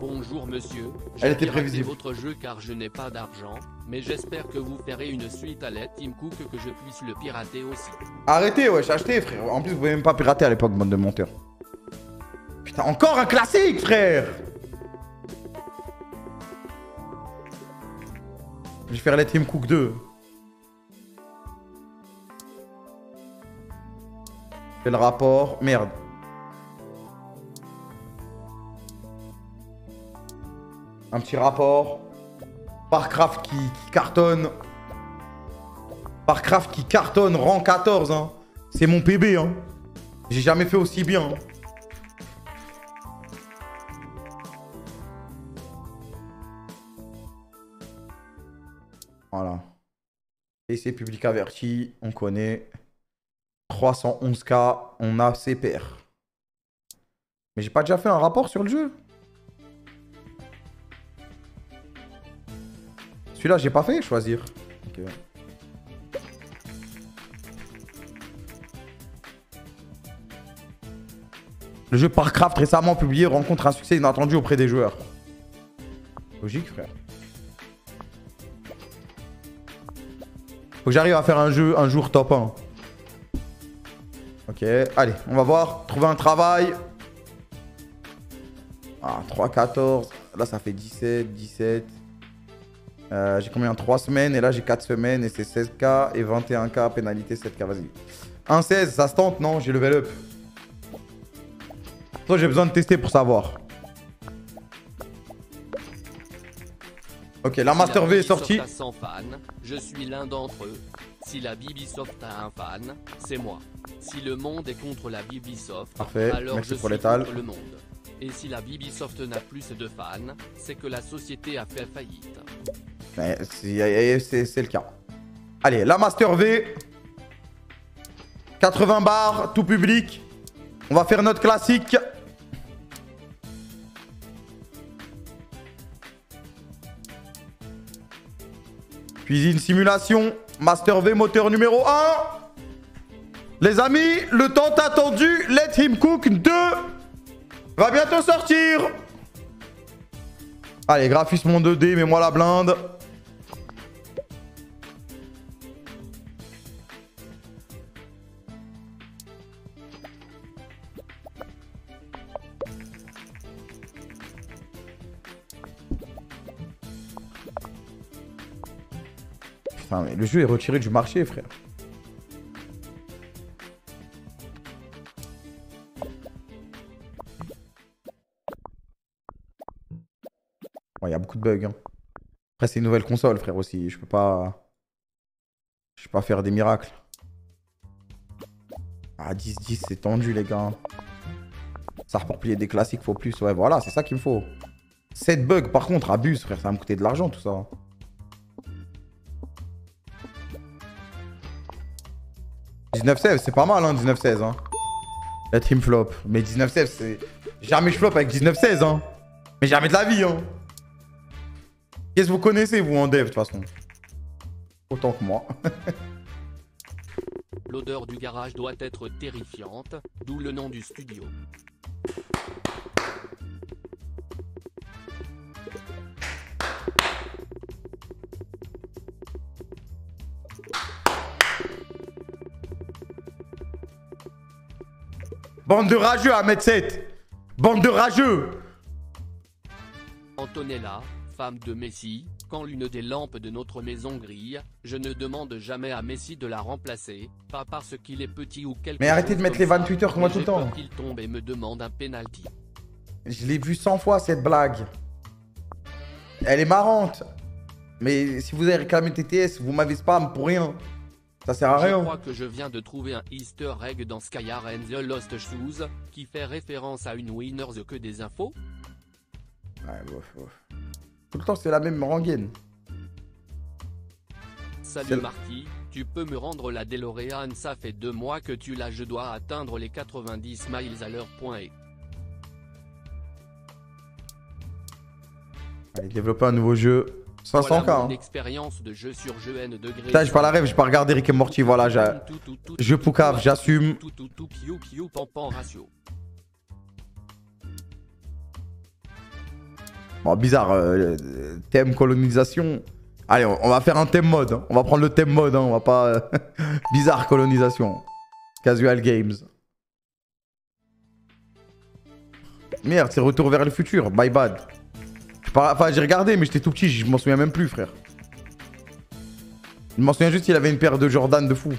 Bonjour monsieur, elle était prévisible votre jeu car je n'ai pas d'argent, mais j'espère que vous ferez une suite à la Team Cook que je puisse le pirater aussi. Arrêtez, wesh, achetez frère, en plus vous pouvez même pas pirater à l'époque, bande de monteurs. Putain, encore un classique frère. Je vais faire la Team Cook deux. Fais le rapport, merde. Un petit rapport. Warcraft qui, qui cartonne. Warcraft qui cartonne, rang quatorze. Hein. C'est mon P B. Hein. J'ai jamais fait aussi bien. Hein. Voilà. Et c'est public averti, on connaît. trois cent onze K, on a ses pairs. Mais j'ai pas déjà fait un rapport sur le jeu? Celui-là, j'ai pas fait choisir. Okay. Le jeu Warcraft récemment publié rencontre un succès inattendu auprès des joueurs. Logique, frère. Faut que j'arrive à faire un jeu un jour top un. Ok, allez, on va voir. Trouver un travail. Ah, trois quatorze. Là, ça fait dix-sept, dix-sept. Euh, j'ai combien? Trois semaines et là j'ai quatre semaines et c'est seize K et vingt et un K, pénalité sept K, vas-y. un seize, ça se tente, non? J'ai level up. Toi j'ai besoin de tester pour savoir. Ok, la Master V est sortie. Je suis l'un d'entre eux. Si la BIBISOFT a un fan, c'est moi. Si le monde est contre la BIBISOFT, alors merci je pour suis contre le monde. Et si la BIBISOFT n'a plus de fans, c'est que la société a fait faillite. C'est le cas. Allez, la Master V. quatre-vingts bars, tout public. On va faire notre classique. Puis une simulation. Master V, moteur numéro un. Les amis, le temps attendu. Let Him Cook deux va bientôt sortir. Allez, graphisme en deux D, mets-moi la blinde. Putain, mais le jeu est retiré du marché, frère. Il y a beaucoup de bugs. Hein. Après, c'est une nouvelle console, frère, aussi. Je peux pas... Je peux pas faire des miracles. Ah, dix dix, c'est tendu, les gars. Ça pour plier des classiques, faut plus. Ouais, voilà, c'est ça qu'il me faut. sept bugs, par contre, abuse, frère. Ça va me coûter de l'argent, tout ça. dix-neuf seize, c'est pas mal, hein, dix-neuf seize. Hein. La trim flop. Mais dix-neuf seize, c'est... Jamais je flop avec dix-neuf seize, hein. Mais jamais de la vie, hein. Qu'est-ce que vous connaissez, vous, en dev, de toute façon? Autant que moi. L'odeur du garage doit être terrifiante, d'où le nom du studio. Bande de rageux à mettre sept. Bande de rageux. Antonella, femme de Messi, quand l'une des lampes de notre maison grille, je ne demande jamais à Messi de la remplacer, pas parce qu'il est petit ou quelque. Mais arrêtez de mettre les vannes Twitter comme moi tout le temps. Qu'il tombe et me demande un penalty. Je l'ai vu cent fois cette blague. Elle est marrante. Mais si vous avez réclamé T T S, vous m'avez spam pour rien. Ça sert à rien. Je crois que je viens de trouver un Easter egg dans Skyrim and the Lost Shoes qui fait référence à une Winners que des infos. Ouais, bof, bof. Tout le temps, c'est la même rengaine. Salut Marty, Tu peux me rendre la DeLorean, ça fait deux mois que tu l'as, je dois atteindre les quatre-vingt-dix miles à l'heure. Allez, développer un nouveau jeu. cinq cents K. Voilà expérience de jeu sur jeu N degré. Putain, je parle à rêve, je pas regardé Rick et Morty, voilà, j'ai je poucave, j'assume. Bon, bizarre, euh, thème colonisation. Allez, on, on va faire un thème mode, hein. On va prendre le thème mode, hein. On va pas... Euh... bizarre colonisation. Casual Games. Merde, c'est retour vers le futur, my bad. Enfin, j'ai regardé, mais j'étais tout petit, je m'en souviens même plus, frère. Je m'en souviens juste qu'il avait une paire de Jordan de fou.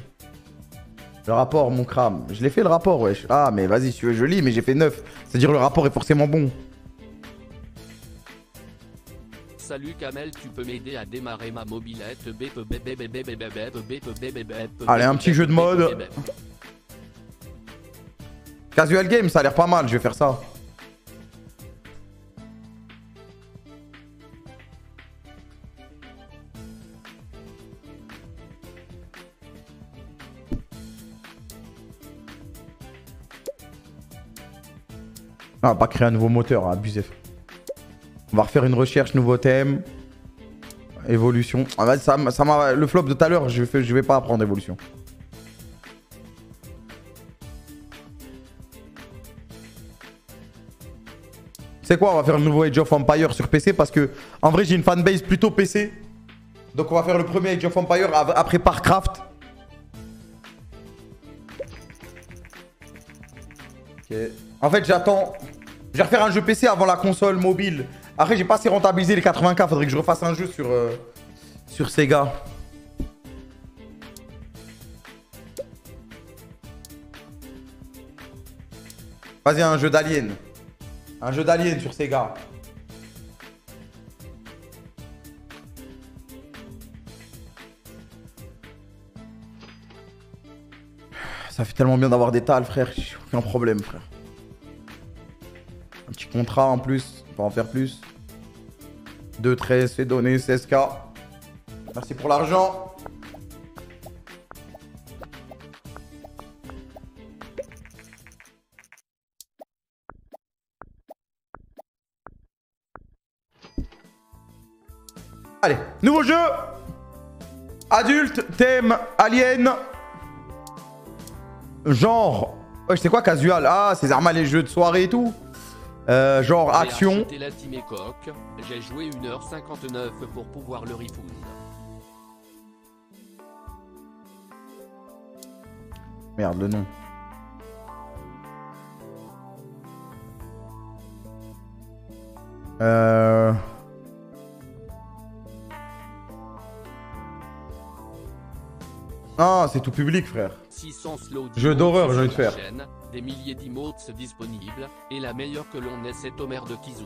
Le rapport, mon crâne. Je l'ai fait, le rapport, wesh. Ah, mais vas-y, si tu veux, je lis, mais j'ai fait neuf. C'est-à-dire, le rapport est forcément bon. Salut Kamel, tu peux m'aider à démarrer ma mobilette. Allez, un petit jeu de mode. Casual game, ça a l'air pas mal, je vais faire ça. Ah, on va pas créer un nouveau moteur, abusé. On va refaire une recherche, nouveau thème. Évolution. Ah, bah, ça, ça m'a... Le flop de tout à l'heure, je, je vais pas apprendre évolution. C'est quoi? On va faire le nouveau Age of Empire sur P C parce que, en vrai, j'ai une fanbase plutôt P C. Donc, on va faire le premier Age of Empire après Warcraft. Ok. En fait, j'attends. Je vais refaire un jeu P C avant la console mobile. Après, j'ai pas assez rentabilisé les quatre-vingts K. Faudrait que je refasse un jeu sur, euh, sur Sega. Vas-y, un jeu d'Alien. Un jeu d'Alien sur Sega. Ça fait tellement bien d'avoir des tals, frère. J'ai aucun problème, frère. Un petit contrat en plus, on va en faire plus. deux treize, c'est donné, seize K. Merci pour l'argent. Allez, nouveau jeu. Adulte, thème, alien. Genre... Ouais, c'est quoi casual? Ah, c'est armes les jeux de soirée et tout. Euh, genre action. J'ai joué une heure cinquante-neuf pour pouvoir le refound. Merde, le nom. Euh... Ah, c'est tout public, frère. Jeu d'horreur, j'ai envie de faire. Des milliers d'emotes disponibles, et la meilleure que l'on ait, c'est Omer de Kizuya.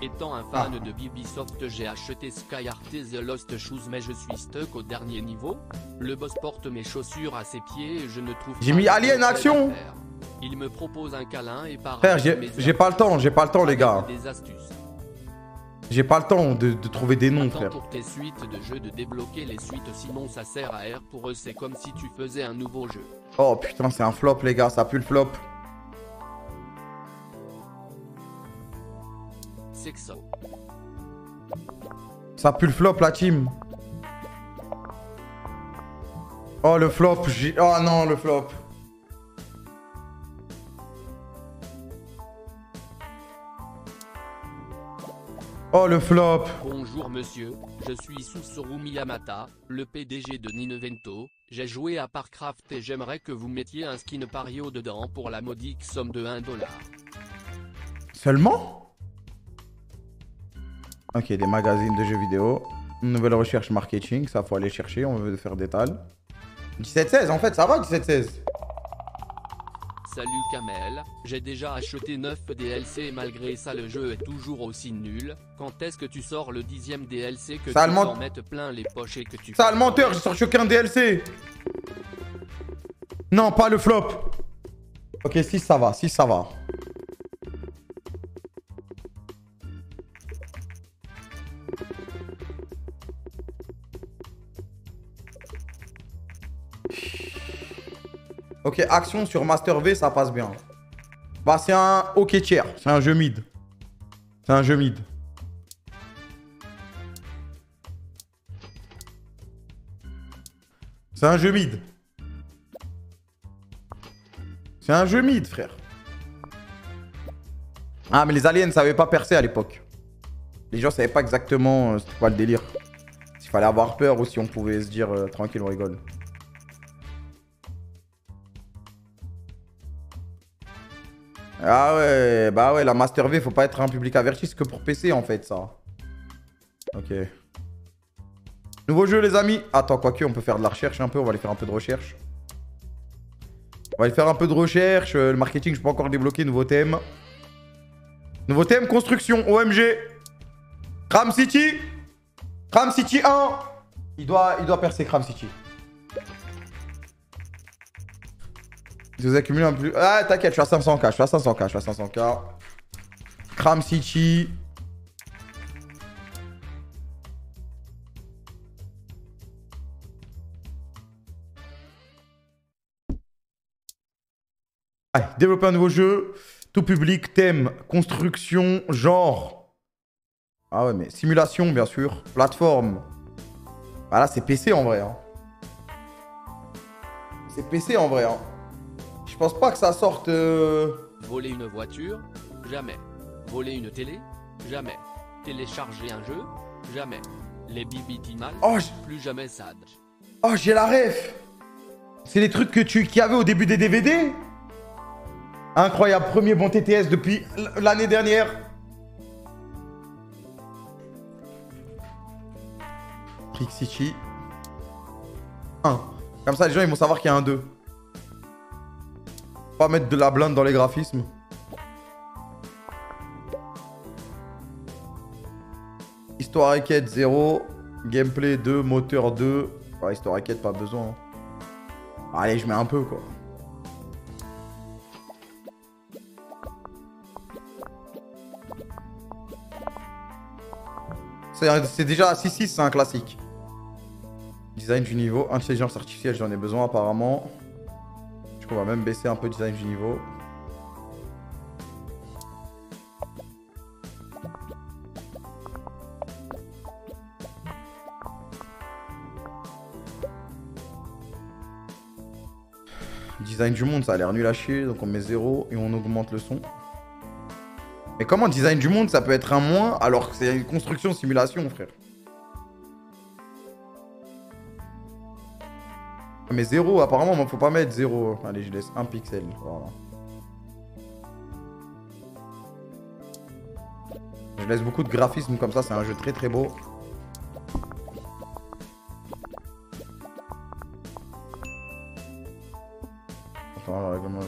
Étant un fan ah. de BIBISOFT, j'ai acheté Sky Art et The Lost Shoes, mais je suis stuck au dernier niveau. Le boss porte mes chaussures à ses pieds et je ne trouve pas... J'ai mis Alien Action. Il me propose un câlin et par... Frère, j'ai pas le temps, j'ai pas le temps les gars. J'ai pas le temps de, de trouver des noms. Attends, frère. Pour tes suites de jeux, de débloquer les suites, sinon ça sert à R. Pour eux, c'est comme si tu faisais un nouveau jeu. Oh putain, c'est un flop les gars, ça pue le flop. Ça pue le flop la team. Oh le flop, j'ai... Oh non le flop. Oh le flop. Bonjour monsieur, je suis Susuru Miyamata, le P D G de Ninevento. J'ai joué à Warcraft et j'aimerais que vous mettiez un skin Pario dedans pour la modique somme de un dollar. Seulement ? Ok, des magazines de jeux vidéo. Nouvelle recherche marketing, ça faut aller chercher, on veut faire des tals. dix-sept seize en fait, ça va dix-sept seize. Salut Kamel, j'ai déjà acheté neuf D L C et malgré ça le jeu est toujours aussi nul. Quand est-ce que tu sors le dixième D L C que ça tu t'en mettes plein les poches et que tu... Sale menteur, j'ai sorti aucun D L C. Non, pas le flop. Ok, si ça va, si ça va. Ok, action sur Master V, ça passe bien. Bah, c'est un hockey tiers. C'est un jeu mid. C'est un jeu mid. C'est un jeu mid. C'est un jeu mid, frère. Ah, mais les aliens ne savaient pas percer à l'époque. Les gens ne savaient pas exactement euh, c'était quoi le délire. S'il fallait avoir peur ou si on pouvait se dire euh, tranquille, on rigole. Ah ouais, bah ouais, la Master V, faut pas être un public averti, c'est que pour P C en fait, ça. Ok. Nouveau jeu, les amis. Attends, quoique, on peut faire de la recherche un peu, on va aller faire un peu de recherche. On va aller faire un peu de recherche, le marketing, je peux encore débloquer, nouveau thème. Nouveau thème, construction, O M G. Cram City. Cram City un. Il doit, il doit percer Cram City. Vous accumulez un plus... Ah t'inquiète, je suis à cinq cents K, je suis à cinq cents K, je suis à cinq cents K. Cram City. Allez, développer un nouveau jeu. Tout public, thème, construction, genre. Ah ouais, mais simulation, bien sûr. Plateforme. Ah là, c'est P C en vrai. Hein. C'est P C en vrai. Hein. Je pense pas que ça sorte... Euh... Voler une voiture? Jamais. Voler une télé? Jamais. Télécharger un jeu? Jamais. Les bibitimales? Oh, plus jamais ça. Oh, j'ai la ref. C'est les trucs que tu qu'il y avait au début des D V D? Incroyable, premier bon T T S depuis l'année dernière. Brick City. un. Comme ça, les gens, ils vont savoir qu'il y a un deux. Pas mettre de la blinde dans les graphismes. Histoire et quête zéro. Gameplay deux. Moteur deux. Ouais, histoire et quête, pas besoin. Hein. Allez, je mets un peu quoi. C'est déjà six six, c'est un classique. Design du niveau. Intelligence artificielle, j'en ai besoin apparemment. On va même baisser un peu le design du niveau. Design du monde, ça a l'air nul à chier, donc on met zéro et on augmente le son. Mais comment design du monde, ça peut être un moins alors que c'est une construction simulation, frère. Mais zéro, apparemment, il ne faut pas mettre zéro. Allez, je laisse un pixel. Voilà. Je laisse beaucoup de graphisme comme ça, c'est un jeu très très beau. Attends, là, comment...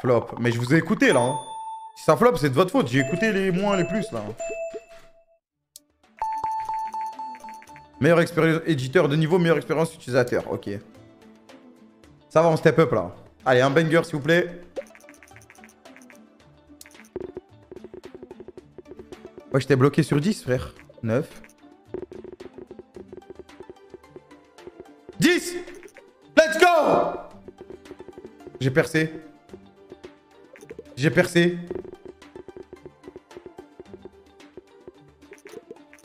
Flop. Mais je vous ai écouté là. Hein. Si ça flop, c'est de votre faute. J'ai écouté les moins, les plus là. Meilleure expérience éditeur de niveau, meilleure expérience utilisateur. Ok. Ça va, on step up là. Allez, un banger s'il vous plaît. Ouais, j'étais bloqué sur dix, frère. neuf. dix. Let's go. J'ai percé. J'ai percé.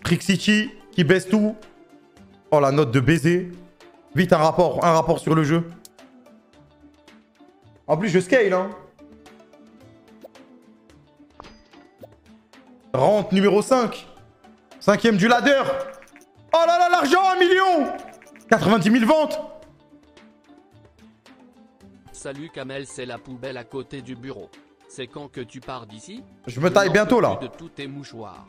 Trick City qui baisse tout. Oh, la note de baiser. Vite, un rapport. Un rapport sur le jeu. En plus, je scale, hein. Rente numéro cinq. Cinquième du ladder. Oh là là, l'argent, un million. quatre-vingt-dix mille ventes. Salut, Kamel, c'est la poubelle à côté du bureau. C'est quand que tu pars d'ici? Je me taille bientôt, là. De tous tes mouchoirs.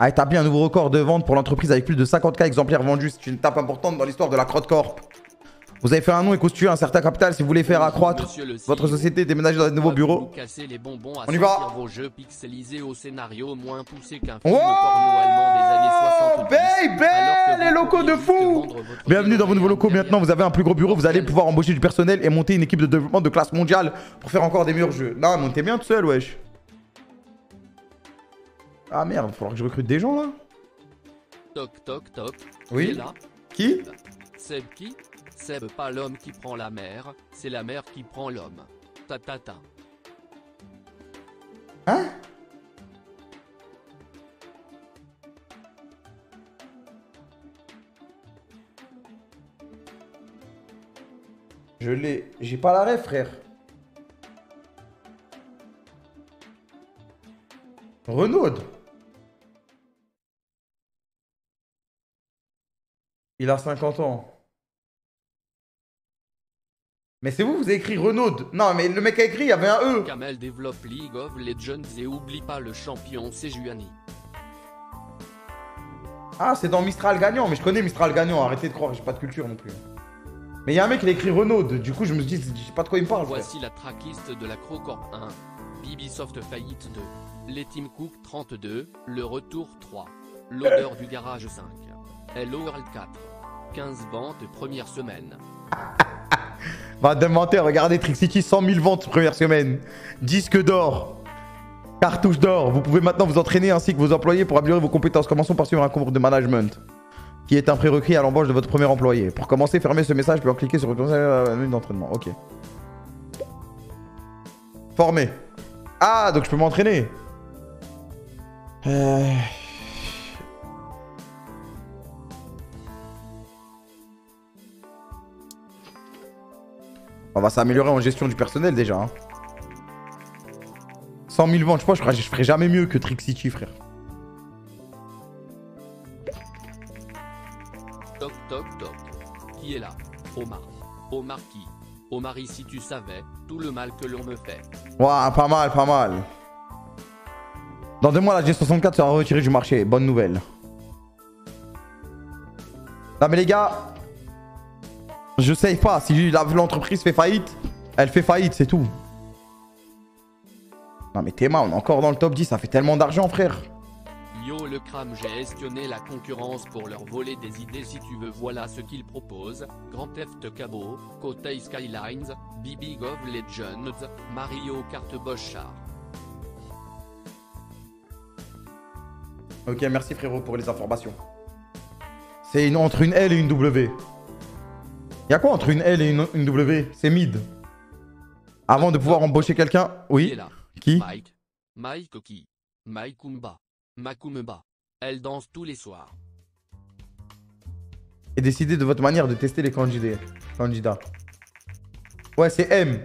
a établi un nouveau record de vente pour l'entreprise avec plus de cinquante mille exemplaires vendus. C'est une tape importante dans l'histoire de la Crotte Corp. Vous avez fait un nom et constitué un certain capital. Si vous voulez faire accroître votre société, déménagez dans un nouveau bureau. On y va. Oh, baby, les locaux de fou. Bienvenue dans vos nouveaux locaux. Maintenant, vous avez un plus gros bureau. Vous allez pouvoir embaucher du personnel et monter une équipe de développement de classe mondiale pour faire encore des meilleurs jeux. Non, mais t'es bien tout seul, wesh. Ah merde, il va falloir que je recrute des gens, là. Toc, toc, toc. Oui. Qui? Seb qui? Seb pas l'homme qui prend la mer, c'est la mer qui prend l'homme. Ta ta ta. Hein? Je l'ai... J'ai pas l'arrêt, frère. Renaud. Il a cinquante ans. Mais c'est vous, vous avez écrit Renaud. Non, mais le mec a écrit, il y avait un E. Kamel développe League of Legends et oublie pas le champion, c'est Juani. Ah, c'est dans Mistral Gagnant, mais je connais Mistral Gagnant, arrêtez de croire, j'ai pas de culture non plus. Mais il y a un mec qui a écrit Renaud, du coup je me dis, je sais pas de quoi il me parle. Voici la traquiste de la Crocorp un, Bibisoft Faillite deux, les Team Cook trente-deux, le Retour trois, l'odeur du garage cinq, L O R L quatre, quinze ventes première semaine. Va d'inventaire, regardez Trixity, cent mille ventes première semaine. Disque d'or. Cartouche d'or. Vous pouvez maintenant vous entraîner ainsi que vos employés pour améliorer vos compétences. Commençons par suivre un cours de management qui est un prérequis à l'embauche de votre premier employé. Pour commencer, fermez ce message puis en cliquer sur le menu d'entraînement. Ok. Formé. Ah, donc je peux m'entraîner. Euh... On va s'améliorer en gestion du personnel déjà. Hein. cent mille ventes, je crois, je ferai, je ferai jamais mieux que Trixity, frère. Toc toc toc. Qui est là? Omar. Omar qui? Omar, si tu savais tout le mal que l'on me fait. Waouh, pas mal, pas mal. Dans deux mois, la G soixante-quatre sera retirée du marché. Bonne nouvelle. Non mais les gars. Je sais pas, si l'entreprise fait faillite, elle fait faillite, c'est tout. Non mais Théma, on est encore dans le top dix, ça fait tellement d'argent, frère. Yo le crame, j'ai espionné la concurrence pour leur voler des idées si tu veux, voilà ce qu'ils proposent. Grand Theft Cabo, Côté Skylines, B B Gov Legends, Mario Kart Boschard. Ok, merci frérot pour les informations. C'est une, entre une L et une W. Y'a quoi entre une L et une, une W? C'est mid. Avant de pouvoir embaucher quelqu'un. Oui. Qui? Mike. Mike qui? Mike Kumba. Makumba. Elle danse tous les soirs. Et décidez de votre manière de tester les candidats. Candidats. Ouais, c'est M.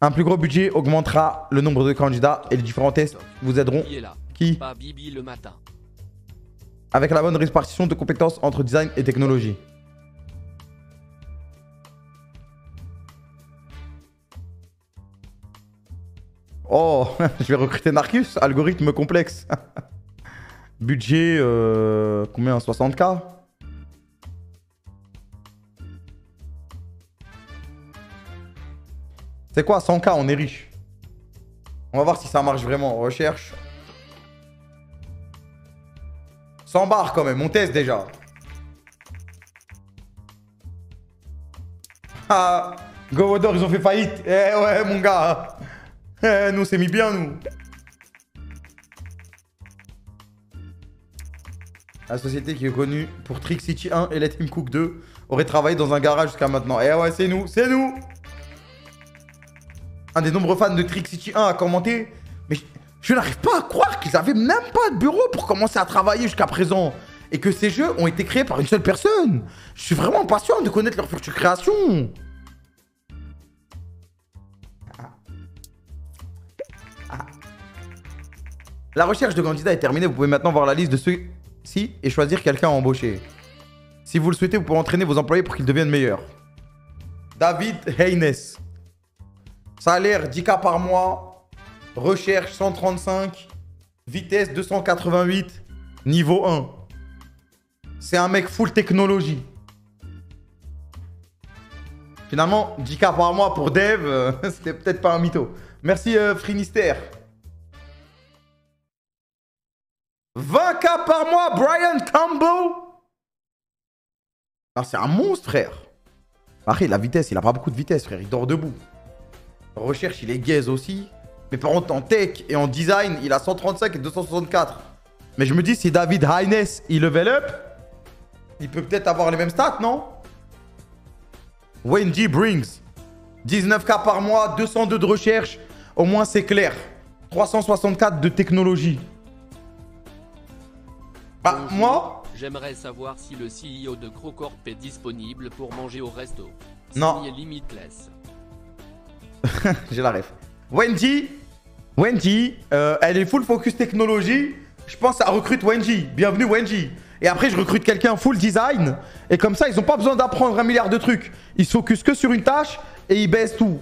Un plus gros budget augmentera le nombre de candidats et les différents tests vous aideront. Qui? Pas Bibi le matin. Avec la bonne répartition de compétences entre design et technologie. Oh, je vais recruter Narcus, algorithme complexe. Budget, euh, combien, soixante mille? C'est quoi, cent mille, on est riche. On va voir si ça marche vraiment, recherche. cent barres quand même, on teste déjà. Ah, Jovodor, ils ont fait faillite. Eh ouais, mon gars. Eh, nous, c'est mis bien, nous. La société qui est connue pour Trick City un et la Team Cook deux aurait travaillé dans un garage jusqu'à maintenant. Eh ouais, c'est nous, c'est nous. Un des nombreux fans de Trick City un a commenté. Mais... Je n'arrive pas à croire qu'ils avaient même pas de bureau pour commencer à travailler jusqu'à présent. Et que ces jeux ont été créés par une seule personne. Je suis vraiment impatient de connaître leur future création. Ah. Ah. La recherche de candidats est terminée. Vous pouvez maintenant voir la liste de ceux-ci et choisir quelqu'un à embaucher. Si vous le souhaitez, vous pouvez entraîner vos employés pour qu'ils deviennent meilleurs. David Haynes. Salaire dix mille par mois. recherche cent trente-cinq, vitesse deux cent quatre-vingt-huit, niveau un. C'est un mec full technologie. Finalement, dix K par mois pour dev, euh, c'était peut-être pas un mytho. Merci euh, Frinister. vingt K par mois, Brian Tambo. Ah, c'est un monstre, frère. Après, la vitesse, il a pas beaucoup de vitesse, frère. Il dort debout. En recherche, il est gaze aussi. Mais par contre, en tech et en design, il a cent trente-cinq et deux cent soixante-quatre. Mais je me dis, si David Hines, il level up, il peut peut-être avoir les mêmes stats, non? Wendy Brings. dix-neuf K par mois, deux cent deux de recherche. Au moins, c'est clair. trois cent soixante-quatre de technologie. Bah, bonjour. Moi, j'aimerais savoir si le C E O de Crocorp est disponible pour manger au resto. Non. Signé Limitless. J'ai la ref. Wendy, Wendy, euh, elle est full focus technologie. Je pense à recrute Wendy. Bienvenue Wendy. Et après, je recrute quelqu'un full design. Et comme ça, ils n'ont pas besoin d'apprendre un milliard de trucs. Ils se focus que sur une tâche et ils baissent tout.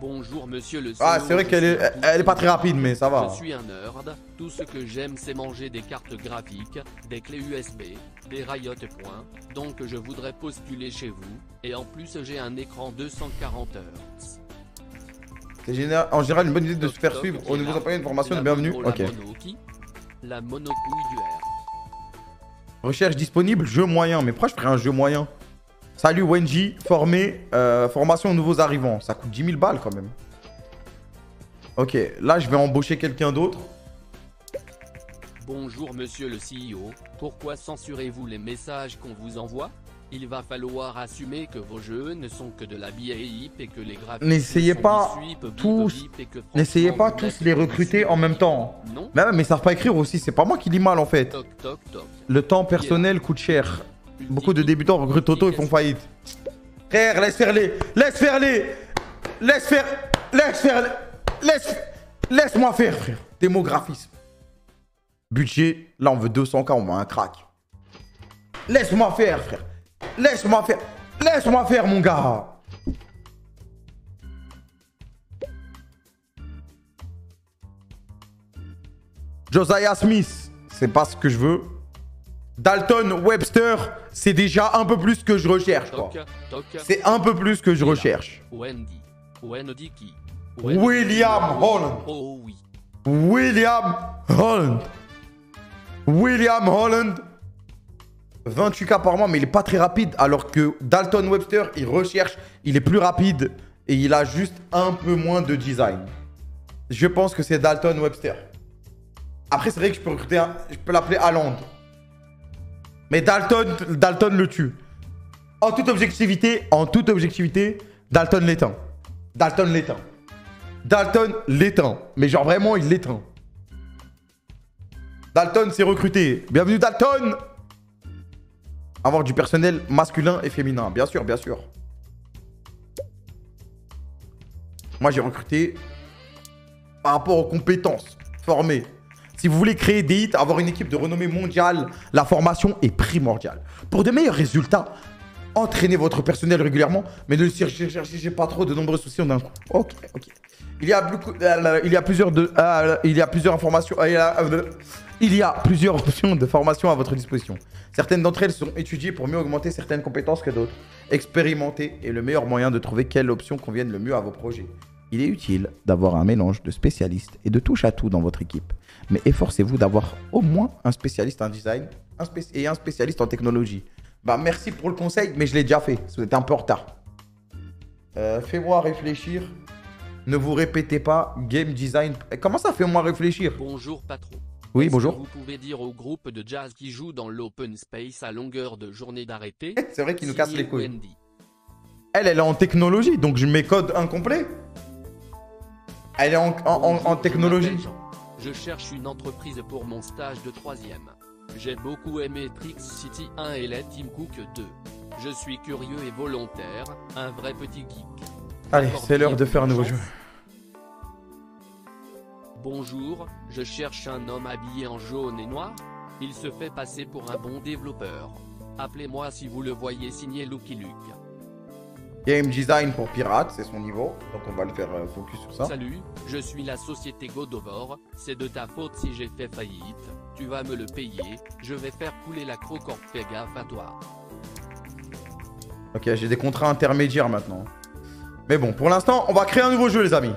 Bonjour monsieur le C E O. Ah c'est vrai qu'elle est, elle est pas très rapide mais ça va. Je suis un nerd, tout ce que j'aime c'est manger des cartes graphiques, des clés U S B, des Riot Points, donc je voudrais postuler chez vous, et en plus j'ai un écran deux cent quarante hertz. C'est général, en général une bonne idée de se faire suivre au niveau de une formation de bienvenue. Ok. La monocouille du R. Recherche disponible, jeu moyen, mais pourquoi je ferais un jeu moyen? Salut Wenji, formé, euh, formation aux nouveaux arrivants. Ça coûte dix mille balles quand même. Ok, là je vais embaucher quelqu'un d'autre. Bonjour monsieur le C E O. Pourquoi censurez-vous les messages qu'on vous envoie? Il va falloir assumer que vos jeux ne sont que de la B I P et que les graphismes. N'essayez pas tous, n'essayez pas tous les recruter en même temps. Non. Mais ils savent pas écrire aussi. C'est pas moi qui lis mal en fait. Toc, toc, toc. Le temps personnel coûte cher. Beaucoup de débutants recrutent Toto et font faillite. Frère, laisse faire les. Laisse faire les. Laisse faire. Laisse faire les. Laisse. Laisse-moi faire, frère. Démographisme. Budget. Là, on veut deux cents K, on veut un crack. Laisse-moi faire, frère. Laisse-moi faire. Laisse-moi faire, mon gars. Josiah Smith. C'est pas ce que je veux. Dalton Webster, c'est déjà un peu plus que je recherche, quoi. C'est un peu plus que je recherche. Wendy. Wendy qui? William Holland. Oh oui. William Holland. William Holland. vingt-huit K par mois, mais il est pas très rapide. Alors que Dalton Webster, il recherche, il est plus rapide et il a juste un peu moins de design. Je pense que c'est Dalton Webster. Après, c'est vrai que je peux recruter un... je peux l'appeler Haaland. Mais Dalton, Dalton le tue. En toute objectivité, en toute objectivité, Dalton l'éteint. Dalton l'éteint. Dalton l'éteint. Mais genre vraiment, il l'éteint. Dalton s'est recruté. Bienvenue Dalton. Avoir du personnel masculin et féminin. Bien sûr, bien sûr. Moi, j'ai recruté par rapport aux compétences formées. Si vous voulez créer des hits, avoir une équipe de renommée mondiale, la formation est primordiale. Pour de meilleurs résultats, entraînez votre personnel régulièrement, mais ne cherchez pas trop de nombreux soucis d'un coup. Ok, ok. Il y a, beaucoup, euh, il y a plusieurs de, euh, il y a plusieurs informations, euh, il, y a, euh, il y a plusieurs options de formation à votre disposition. Certaines d'entre elles sont étudiées pour mieux augmenter certaines compétences que d'autres. Expérimenter est le meilleur moyen de trouver quelle option convienne le mieux à vos projets. Il est utile d'avoir un mélange de spécialistes et de touche à tout dans votre équipe. Mais efforcez-vous d'avoir au moins un spécialiste en design un spéc- et un spécialiste en technologie. Bah merci pour le conseil, mais je l'ai déjà fait. Vous êtes un peu en retard. Euh, Fais-moi réfléchir. Ne vous répétez pas, game design... Comment ça, fais-moi réfléchir? Bonjour patron. Oui, bonjour. Vous pouvez dire au groupe de jazz qui joue dans l'open space à longueur de journée d'arrêter. C'est vrai qu'ils nous cassent les couilles. Wendy. Elle, elle est en technologie, donc je mets code incomplet. Elle est en, en, en, en technologie. Je cherche une entreprise pour mon stage de troisième. J'ai beaucoup aimé Trix City un et la Team Cook deux. Je suis curieux et volontaire, un vrai petit geek. Allez, c'est l'heure de faire un nouveau jeu. Bonjour, je cherche un homme habillé en jaune et noir. Il se fait passer pour un bon développeur. Appelez-moi si vous le voyez, signé Lucky Luke. Game design pour pirate, c'est son niveau, donc on va le faire focus sur ça. Salut, je suis la société Jovodor, c'est de ta faute si j'ai fait faillite, tu vas me le payer, je vais faire couler la crocorp, fais gaffe à toi. Ok, j'ai des contrats intermédiaires maintenant. Mais bon, pour l'instant, on va créer un nouveau jeu les amis.